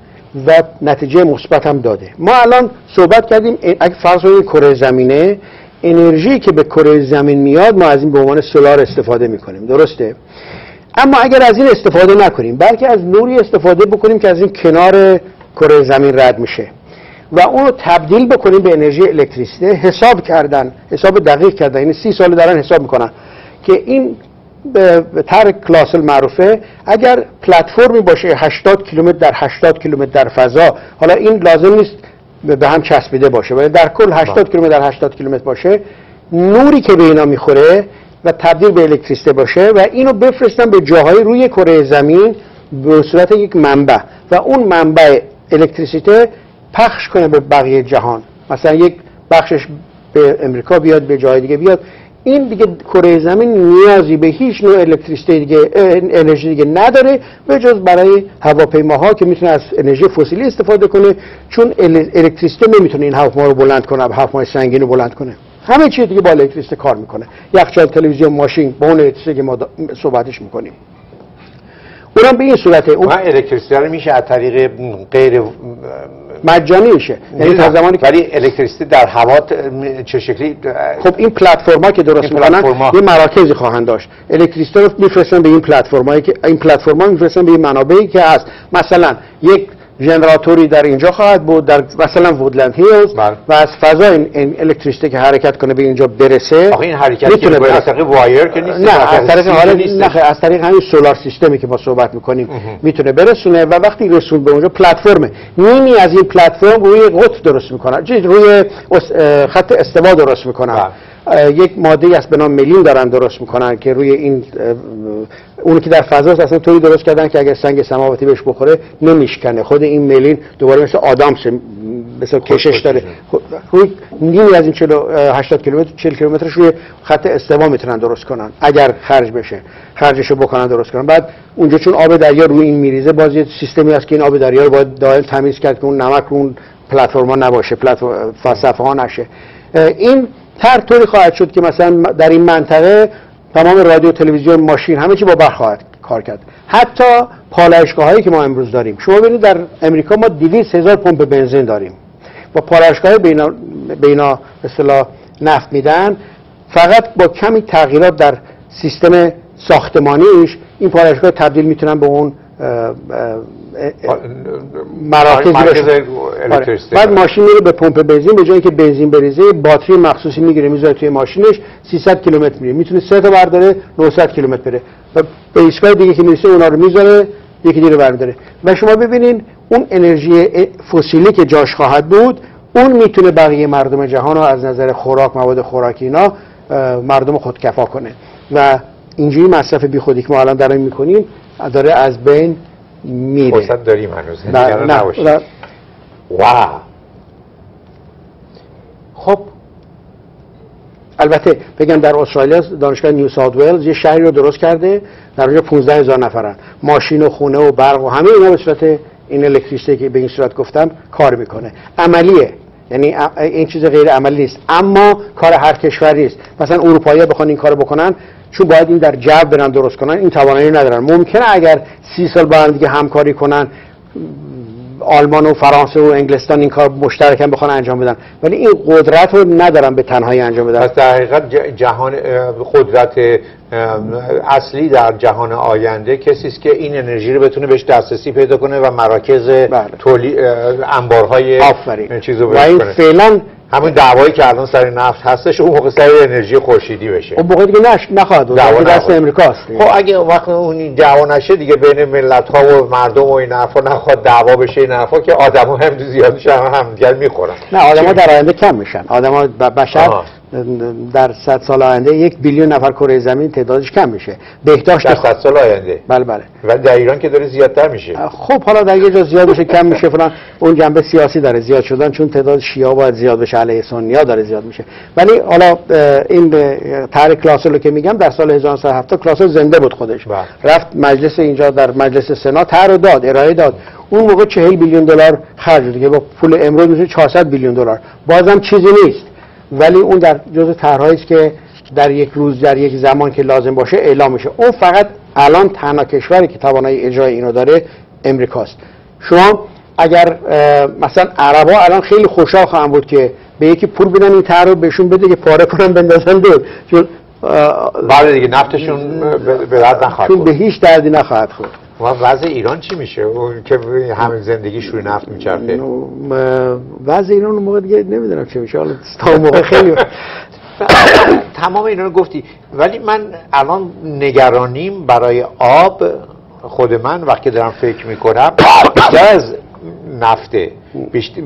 و نتیجه مثبت هم داده. ما الان صحبت کردیم اگه فرض کنید کره زمینه، انرژی که به کره زمین میاد ما از این به عنوان سولار استفاده میکنیم، درسته؟ اما اگر از این استفاده نکنیم بلکه از نوری استفاده بکنیم که از این کنار کره زمین رد میشه و اون رو تبدیل بکنیم به انرژی الکتریسیته، حساب کردن، حساب دقیق کردن، یعنی سی سال دارن حساب میکنن که این به طرح کلاسل معروفه اگر پلتفرمی باشه هشتاد کیلومتر در هشتاد کیلومتر در فضا، حالا این لازم نیست به هم چسبیده باشه ولی در کل هشتاد کیلومتر در هشتاد کیلومتر باشه، نوری که به اینا میخوره و تبدیل به الکتریسیته باشه و اینو بفرستن به جاهای روی کره زمین به صورت یک منبع و اون منبع الکتریسیته پخش کنه به بقیه جهان، مثلا یک بخشش به امریکا بیاد به جای دیگه بیاد. این دیگه کره زمین نیازی به هیچ نوع الکتریسیته دیگه انرژی دیگه نداره به جز برای هواپیماها که میتونه از انرژی فسیلی استفاده کنه، چون الکتریسیته نمیتونه این هواپیما رو بلند کنه، هواپیمای سنگین رو بلند کنه. همه چی دیگه با الکتریسیته کار میکنه. یخچال، تلویزیون، ماشین با اون الکتریسیته که ما صحبتش میکنیم. اونم به این صورته. اون الکتریسیته رو میشه از طریق غیر مجانی میشه، یعنی تا زمانی که ولی الکتریسیته در هوا چه شکلی؟ خب این پلتفرما که درست میکنن یه مراکزی خواهند داشت، الکتریسیته رو میفرستن به این پلتفرما که این پلتفرما میفرستن به این منابعی که هست، مثلا یک ژنراتوری در اینجا خواهد بود در مثلا وودلند هیلز بل. و از فضا این الکتریسیته که حرکت کنه به اینجا برسه. آخه این حرکت که باید از طریق وایر که نیست، نه از طریق حالا از طریق همین سولار سیستمی که ما صحبت میکنیم میتونه برسونه و وقتی رسون به اونجا پلتفرم نیمی از این پلتفرم روی قطب درست میکنن، چیز روی خط استوا درست میکنن بل. یک ماده‌ای است به نام ملین دارن درست میکنن که روی این اون که در فضا است اصلا طوری درست کردن که اگر سنگ سماواتی بهش بخوره نمیشکنه، خود این ملین دوباره مثل آدامس مثل کشش داره، روی نیمی از این هشتاد کیلومتر چهل کیلومترش روی خط استوا میتونن درست کنن اگر خرج بشه، خرجشو بکنن درست کنن. بعد اونجا چون آب دریا روی این میریزه باز یه سیستمی هست که این آب دریا رو باید دائم تمیز کرد که اون نمک رو اون پلتفرما نباشه، پلتفرم فلسفه‌ها نشه. این هر طوری خواهد شد که مثلا در این منطقه تمام رادیو، تلویزیون، ماشین همه چی با برق خواهد کار کرد، حتی پالایشگاه هایی که ما امروز داریم. شما ببینید در امریکا ما دویست هزار پمپ بنزین داریم و پالایشگاه های بینا بینا اصطلاح نفت میدن، فقط با کمی تغییرات در سیستم ساختمانیش این پالایشگاه تبدیل میتونن به اون مراکز الکتریسیته. بعد ماشین میره به پمپ بنزین، به جایی که بنزین بریزه باتری مخصوصی میگیره میذاره توی ماشینش، سیصد کیلومتر میره، میتونه سه تا برداره نهصد کیلومتر بره و به ایستگاه دیگه که میرسه اونا رو میذاره یکی دیگه رو برمی‌داره. و شما ببینین اون انرژی فسیلی که جاش خواهد بود اون میتونه بقیه مردم جهان رو از نظر خوراک، مواد خوراکی اینا مردم خودکفا کنه و اینجوری مصرف بیخودی که ما الان داریم میکنیم داره از بین میره. فرصت داریم هنوز. نه نه. واو. خب البته بگم در استرالیا دانشگاه نیو ساوت ولز یه شهری رو درست کرده در اونجا پانزده هزار نفرن، ماشین و خونه و برق و همه اینا به صورت این الکتریسیته که به این صورت گفتم کار میکنه. عملیه، یعنی این چیز غیر عملی نیست، اما کار هر کشوری است. مثلا اروپایی‌ها بخوان این کارو بکنن چون باید این در جو برن درست کنن این توانایی ندارن. ممکنه اگر سی سال با هم دیگه همکاری کنن آلمان و فرانسه و انگلستان این کار مشترکاً بخوان انجام بدن ولی این قدرت رو ندارن به تنهایی انجام بدن. پس در حقیقت جهان قدرت اصلی در جهان آینده کسی است که این انرژی رو بتونه بهش دسترسی پیدا کنه و مراکز تولید انبارهای آفرین چیزو بهش کنه. و این فعلا همون دعوایی که الان سر نفت هستش اون موقع سر انرژی خورشیدی بشه، اون موقع دیگه نش نخواهد بود، دست امریکاست. خب اگه وقت اون دعوا نشه دیگه بین ملت ها و مردم و این حرفا نخواهد دعوا بشه، این حرفا که آدما هم زیاد میشن همدیگر میخورن. نه آدما در آینده کم میشن، آدما بشر آه. در صد سال آینده یک بیلیون نفر کره زمین تعدادش کم میشه. بهداشت در صد سال آینده بله بله و در ایران که داره زیادتر میشه. خب حالا در یه جا زیاد میشه کم میشه فلان، اون جنبه سیاسی داره زیاد شدن چون تعداد شیعه باید زیاد بشه علیه سنیا داره زیاد میشه. ولی حالا این طرح کلاسل که میگم در سال هزار و نهصد و هفتاد کلاسل زنده بود خودش بله. رفت مجلس اینجا در مجلس سنا طرح داد ارائه داد، اون موقع چهل بیلیون دلار خرج شد که با پول امروز میشه چهارصد بیلیون دلار، بازم چیزی نیست ولی اون در جزء طرحایی است که در یک روز در یک زمان که لازم باشه اعلام میشه. اون فقط الان تنها کشوری که توانایی اجرای اینو داره امریکاست. شما اگر مثلا عربا الان خیلی خوشحال خواهند بود که به یکی پول بدن این طرح رو بهشون بده که پاره کنن بندازن دور، چون بعد دیگه نفتشون به درد نخواهد خورد، چون به هیچ دردی نخواهد خورد. و وضع ایران چی میشه که همه زندگیش روی نفت میچرخه؟ وضع ایران اون موقع دیگه نمیدونم چی میشه، حالا تا موقع خیلی تمام اینا رو گفتی. ولی من الان نگرانیم برای آب خود من وقتی دارم فکر میکنم بیشتر از نفته،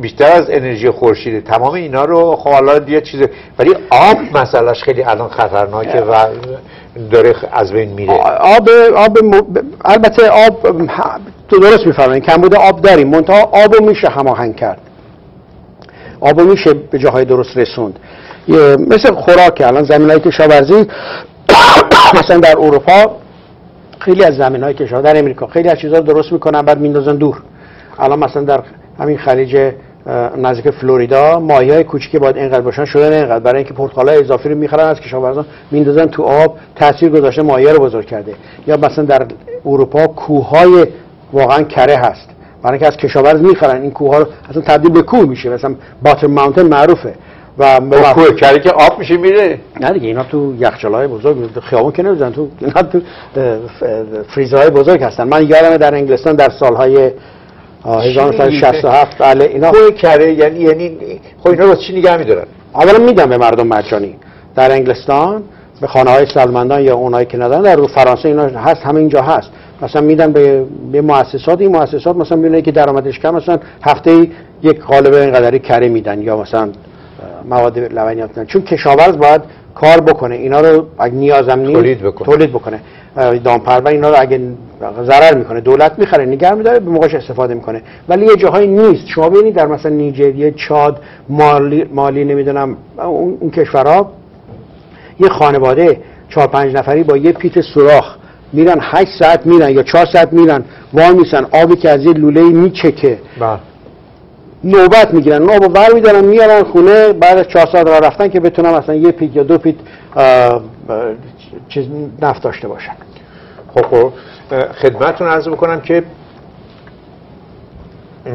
بیشتر از انرژی خورشیده، تمام اینا رو حالا دیگه چیزه، ولی آب مسئلهش خیلی الان خطرناکه و داره از بین میره. آب آب مب... البته آب تو درست میفرمایید کمبود آب داریم، منتها آبو میشه هماهنگ کرد، آبو میشه به جاهای درست رسوند. مثل خوراک الان زمینای کشاورزی مثلا در اروپا خیلی از زمینای کشاورزی در امریکا خیلی از چیزا درست میکنن بعد میندازن دور. الان مثلا در همین خلیج نزدیک فلوریدا ماهی‌های کوچیکی باید اینقدر باشن شدن اینقدر، برای اینکه پرتقالای اضافی رو می‌خرن از کشاورزان میندازن تو آب، تاثیر گذاشته ماهی‌ها رو بزرگ کرده. یا مثلا در اروپا کوه‌های واقعا کره هست، برای اینکه از کشاورز می‌خرن این کوه‌ها رو اصلا تبدیل به کوه میشه، مثلا باتر ماونتن معروفه و کوه کره که آب میشه میره. نه دیگه اینا تو یخچال‌های بزرگ خیابون که نمی‌زنن، تو اینا تو فریزرهای بزرگ هستن. من یادم در انگلستان در سال‌های هزار و نهصد و شصت و هفت بله اینا کوه کره یعنی یعنی خب اینا رو چی نگه می‌دارن؟ اولا میدن به مردم مجانی در انگلستان به خانه‌های سلمندان یا اونایی که ندارن، در فرانسه اینا هست همه اینجا هست، مثلا میدن به به مؤسسات، این مؤسسات مثلا میونه که درآمدش کم مثلا هفته‌ای یک قالب اینقدری کره میدن یا مثلا مواد لبنیات میدن، چون کشاورز باید کار بکنه اینا رو اگه نیازم نیست تولید بکنه تولید بکنه دامپرور اینا رو اگه ضرر میکنه دولت میخره نگه میداره به موقعش استفاده میکنه. ولی یه جاهایی نیست، شما ببینید در مثلا نیجریه چاد مالی مالی نمیدونم اون کشورها یه خانواده چهار پنج نفری با یه پیت سوراخ میرن هشت ساعت میرن یا چهار ساعت میرن وای میسن آبی که از یه لوله میچکه بله نوبت میگیرن اون آبو ور میدارن میارن خونه، بعد از چهار ساعت راه رفتن که بتونن مثلا یه پیت یا دو پیت چیز نفت داشته باشن. خب خدمتتون عرض بکنم که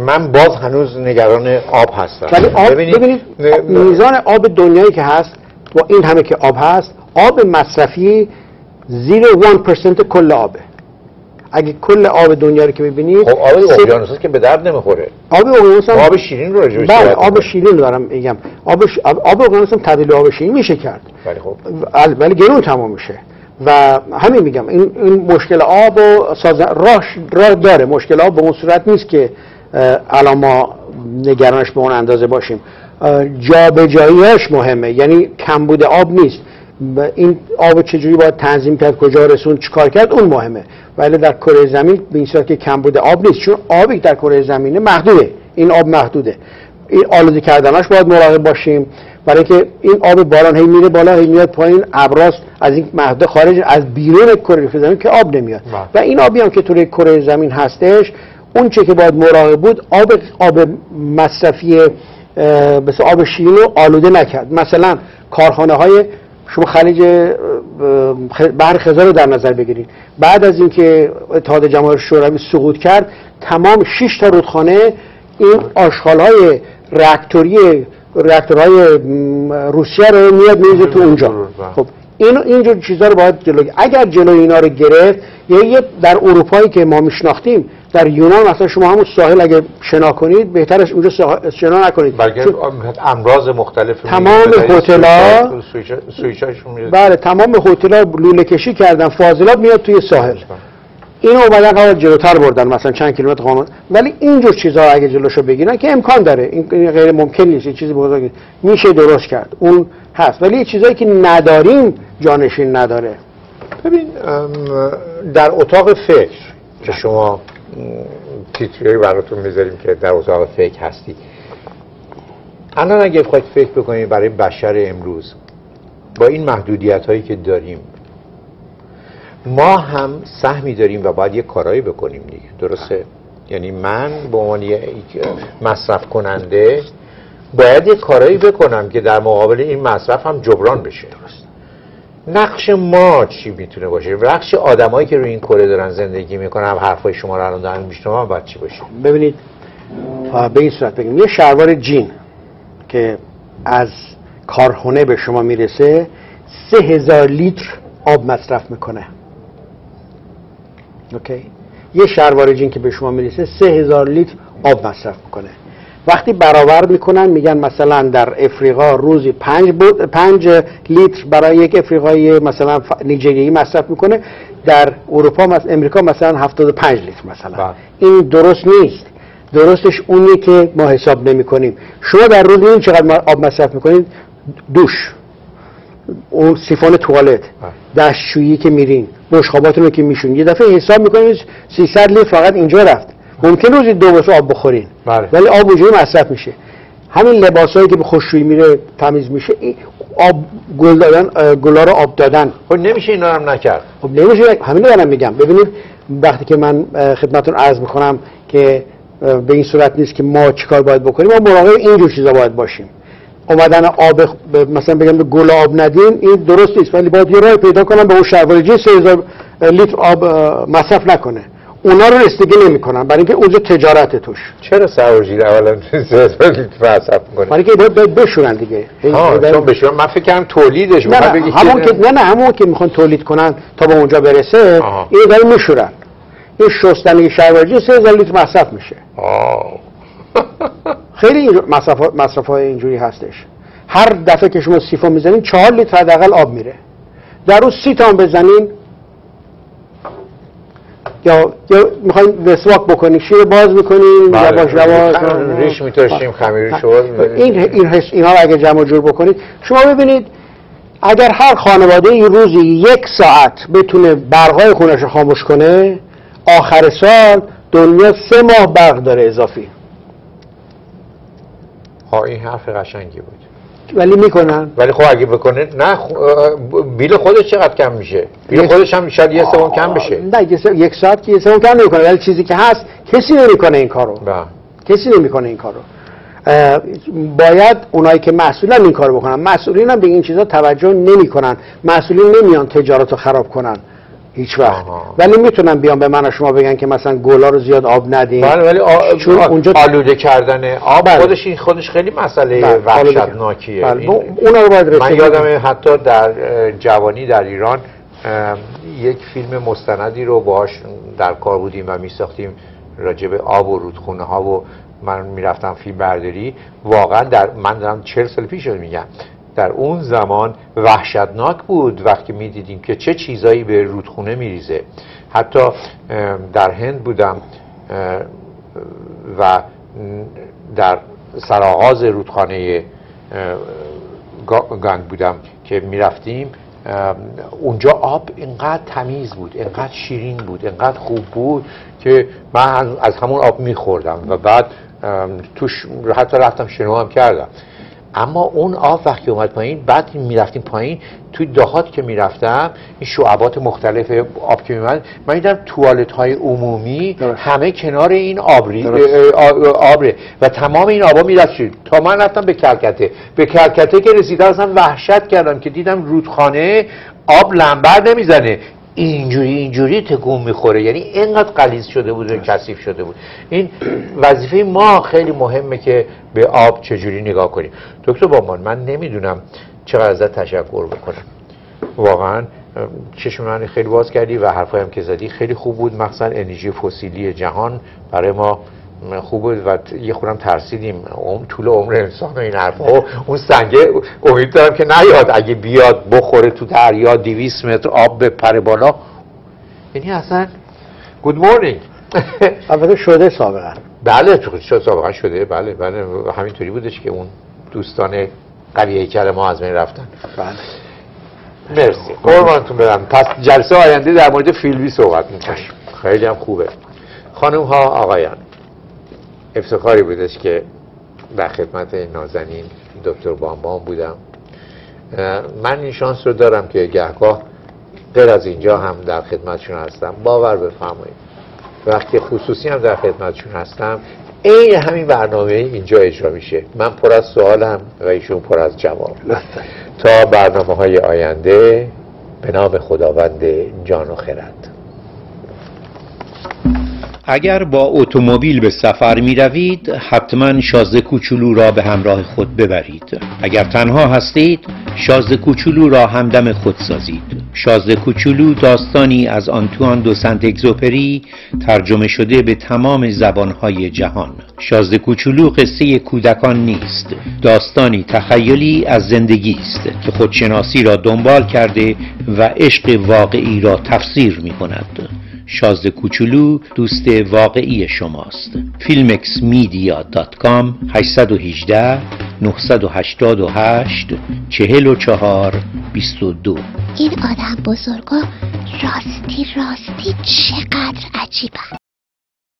من باز هنوز نگران آب هستم. ببینید میزان آب دنیایی که هست با این همه که آب هست، آب مصرفی صفر ممیز یک درصد کل آبه. اگه کل آب دنیا رو که ببینید خب آب اقیانوس هست که به درد نمیخوره. آب اقیانوس هم آب شیرین رو راجع بهش بله آب شیرین رو دارم میگم. آب ش... آب اقیانوس هم تبدیل به آب شیرین میشه کرد. ولی خب ولی گرون تمام میشه. و همین میگم این, این مشکل آب و سازن... راش راه داره. مشکل آب به اون صورت نیست که الان ما نگرانش به اون اندازه باشیم. جابجاییش مهمه. یعنی کمبود آب نیست. این آب چجوری باید تنظیم کرد، کجا رسون، چیکار کرد، اون مهمه. ولی در کره زمین به این صورت که کمبود آب نیست، چون آبی در کره زمینه محدوده، این آب محدوده. این آلوده کردناش باید مراقب باشیم، برای اینکه این آب باران هی میره بالا هی میاد پایین، ابراست از این محدوده خارج، از بیرون کره زمین که آب نمیاد. و این آبی هم که توی کره زمین هستش، اون چه که باید مراقب بود، آب آب مصرفی بس آب شیرین رو آلوده نکرد. مثلا کارخانه‌های شما خلیج بحر خزر رو در نظر بگیرید، بعد از اینکه اتحاد جماهیر شوروی سقوط کرد تمام شش تا رودخانه این آشغال‌های راکتوری راکتورهای روسیه رو میاد می‌ریزه تو اونجا. خب این اینجور چیزا رو باید جلوی اگر جلوی اینا رو گرفت، یعنی در اروپایی که ما میشناختیم، در یونان مثلا شما همون ساحل اگه شنا کنید بهترش اونجا شنا نکنید، بلکه امراض مختلف تمام هتل‌ها سویچاشون میاد. بله تمام هتل‌ها لوله کشی کردن، فاضلاب میاد توی ساحل. اینو بعدا قرار جلوتر بردن مثلا چند کیلومتر قانون، ولی اینجور چیزا اگه جلوشو بگیرن که امکان داره، این غیر ممکن نیست، چیزی بزرگ میشه درست کرد، اون هست. ولی چیزایی که نداریم جانشین نداره. ببین در اتاق فکر که شما تیتری براتون میذاریم که در اتاق فکر هستی، الان اگه بخواید فکر بکنید برای بشر امروز با این محدودیت هایی که داریم، ما هم سهمی داریم و باید یه کارایی بکنیم دیگه، درسته؟ یعنی من به عنوان یک مصرف کننده باید یه کارایی بکنم که در مقابل این مصرف هم جبران بشه، درست؟ نقش ما چی میتونه باشه؟ نقش آدمایی که روی این کره دارن زندگی میکنن، حرفای شما رو الان دارن میشنون، باید چی باشه؟ ببینید به این صورت بگیم، یه شلوار جین که از کارخونه به شما میرسه سه هزار لیتر آب مصرف میکنه. اوکی؟ یه شلوار جین که به شما میرسه سه هزار لیتر آب مصرف میکنه. وقتی برآورد میکنن میگن مثلا در افریقا روزی پنج, بود، پنج لیتر برای یک افریقایی مثلا نیجریایی مصرف میکنه، در اروپا مثلا امریکا مثلا هفتاد و پنج لیتر مثلا با. این درست نیست. درستش اونیه که ما حساب نمی کنیم. شما در روز این چقدر آب مصرف میکنید؟ دوش، اون سیفون توالت، دستشویی که میرین، بشقاباتون رو که میشون، یه دفعه حساب میکنید سیصد لیتر فقط اینجا رفت. ممکن روزی دو بار آب بخورین بله. ولی آب اونجوری مصرف میشه. همین لباسایی که به خشکشویی میره تمیز میشه، این آب گل دادن، گلا رو آب دادن. خب نمیشه اینا هم نکرد. خب نمیشه، همین دارم میگم. ببینید وقتی که من خدمتتون عرض میکنم که به این صورت نیست که ما چیکار باید بکنیم، ما مراقب اینجور چیزا باید باشیم. اومدن آب مثلا بگم به گل آب ندین، این درست نیست، ولی باید یه راه پیدا کنم به اون شلوارجی سه هزار لیتر آب مصرف نکنه. اونا رو رسیدگی نمی‌کنن برای اینکه اوج تجارت توش. چرا سرورجی اولا مصرف می‌کنه؟ برای اینکه بشورن دیگه. ها چون بشورن، من فکر کنم تولیدش می‌خواد بگی همون که نه نه همون که می‌خوان تولید کنن تا به اونجا برسه، اینا دارن میشورن. این شستن شلوارجی سه هزار لیتر مصرف میشه. خیلی مصرف مصرف‌های اینجوری هستش. هر دفعه که شما سیفون می‌زنین چهار لیتر حداقل آب میره. در روز سی تا بزنین یا یا میخوایم وسواک بکنیم، شیر باز میکنیم، یواش یواش ریش میترشیم، خمیر شو باز این این حس اینا رو اگه جمع جور بکنید، شما ببینید اگر هر خانواده ای روزی یک ساعت بتونه برقای خونش رو خاموش کنه، آخر سال دنیا سه ماه برق داره اضافی. ها این حرف قشنگی بود. ولی میکنن. ولی خب اگه بکنه نه خو... بیل خودش چقدر کم میشه؟ بیل خودش هم شاید یه سوم کم بشه. نه یک ساعت که یه سوم کم نمیکنه، ولی چیزی که هست کسی نمیکنه این کارو. با. کسی نمیکنه این کارو. باید اونایی که مسئولن این کارو بکنن. مسئولین هم به این چیزا توجه نمیکنن. مسئولین نمیان تجارتو خراب کنن. هیچ وقت. آه. ولی میتونن بیان به من و شما بگن که مثلا گلا رو زیاد آب ندین. بله ولی آ... چون آ... اونجا آلوده کردن آب بله. خودش این خودش خیلی مسئله وحشتناکیه. بله. این... اون رو باید من یادم حتی در جوانی در ایران یک فیلم مستندی رو باهاش در کار بودیم و میساختیم راجع به آب و رودخونه ها و من میرفتم فیلم برداری. واقعا در من دارم چهل سال پیش رو میگم، در اون زمان وحشتناک بود وقتی می دیدیم که چه چیزایی به رودخونه می ریزه. حتی در هند بودم و در سرآغاز رودخانه گنگ بودم که می رفتیم، اونجا آب اینقدر تمیز بود، اینقدر شیرین بود، اینقدر خوب بود که من از همون آب می خوردم و بعد توش حتی رفتم شنا هم کردم. اما اون آب وقتی اومد پایین، بعد میرفتیم پایین توی دهات که میرفتم، این شعبات مختلف آب که میمد، من دیدم توالت های عمومی درست. همه کنار این آبری آبره و تمام این آبا میرسید تا من رفتم به کلکته. به کلکته که رسیدم اصلا وحشت کردم که دیدم رودخانه آب لنبر نمیزنه، اینجوری اینجوری تکون میخوره، یعنی اینقدر غلیظ شده بود و کثیف شده بود. این وظیفه ما خیلی مهمه که به آب چجوری نگاه کنیم. دکتر بامان، من نمیدونم چقدر ازت تشکر بکنم. واقعا چشم من خیلی باز کردی و حرفایم که زدی خیلی خوب بود، مخصوصا انرژی فسیلی جهان برای ما خوب بود و یه خورم ترسیدیم اون طول عمر انسان و این حرفا. اون سنگه امید دارم که نیاد، اگه بیاد بخوره تو دریا دویست متر آب بپره بالا، یعنی اصلا گود مورنینگ. البته شده سابقا، بله سابقا شده، بله بله همینطوری بودش که اون دوستان قوی هیکل ما از بین رفتن. بله مرسی، قربانتون برم. پس جلسه آینده در مورد فیلبی صحبت می‌کنیم. خیلی هم خوبه. خانم ها آقایان، افتخاری بودش که در خدمت نازنین دکتر بامبام بودم. من این شانس رو دارم که گهگاه غیر از اینجا هم در خدمتشون هستم. باور بفرمایید وقتی خصوصی هم در خدمتشون هستم، این همین برنامه اینجا اجرا میشه. من پر از سوالم و ایشون پر از جواب. تا برنامه های آینده، به نام خداوند جان و خرد. اگر با اتومبیل به سفر می روید، حتما شازده کوچولو را به همراه خود ببرید. اگر تنها هستید، شازده کوچولو را همدم خود سازید. شازده کوچولو داستانی از آنتوان دو سنت اگزوپری ترجمه شده به تمام زبانهای جهان. شازده کوچولو قصه کودکان نیست، داستانی تخیلی از زندگی است که خودشناسی را دنبال کرده و عشق واقعی را تفسیر می کند. شازده کوچولو دوست واقعی شماست. فیلمکس میدیا دات کام هشت یک هشت، نه هشت هشت، چهار چهار، دو دو. این آدم بزرگا راستی راستی چقدر عجیبه.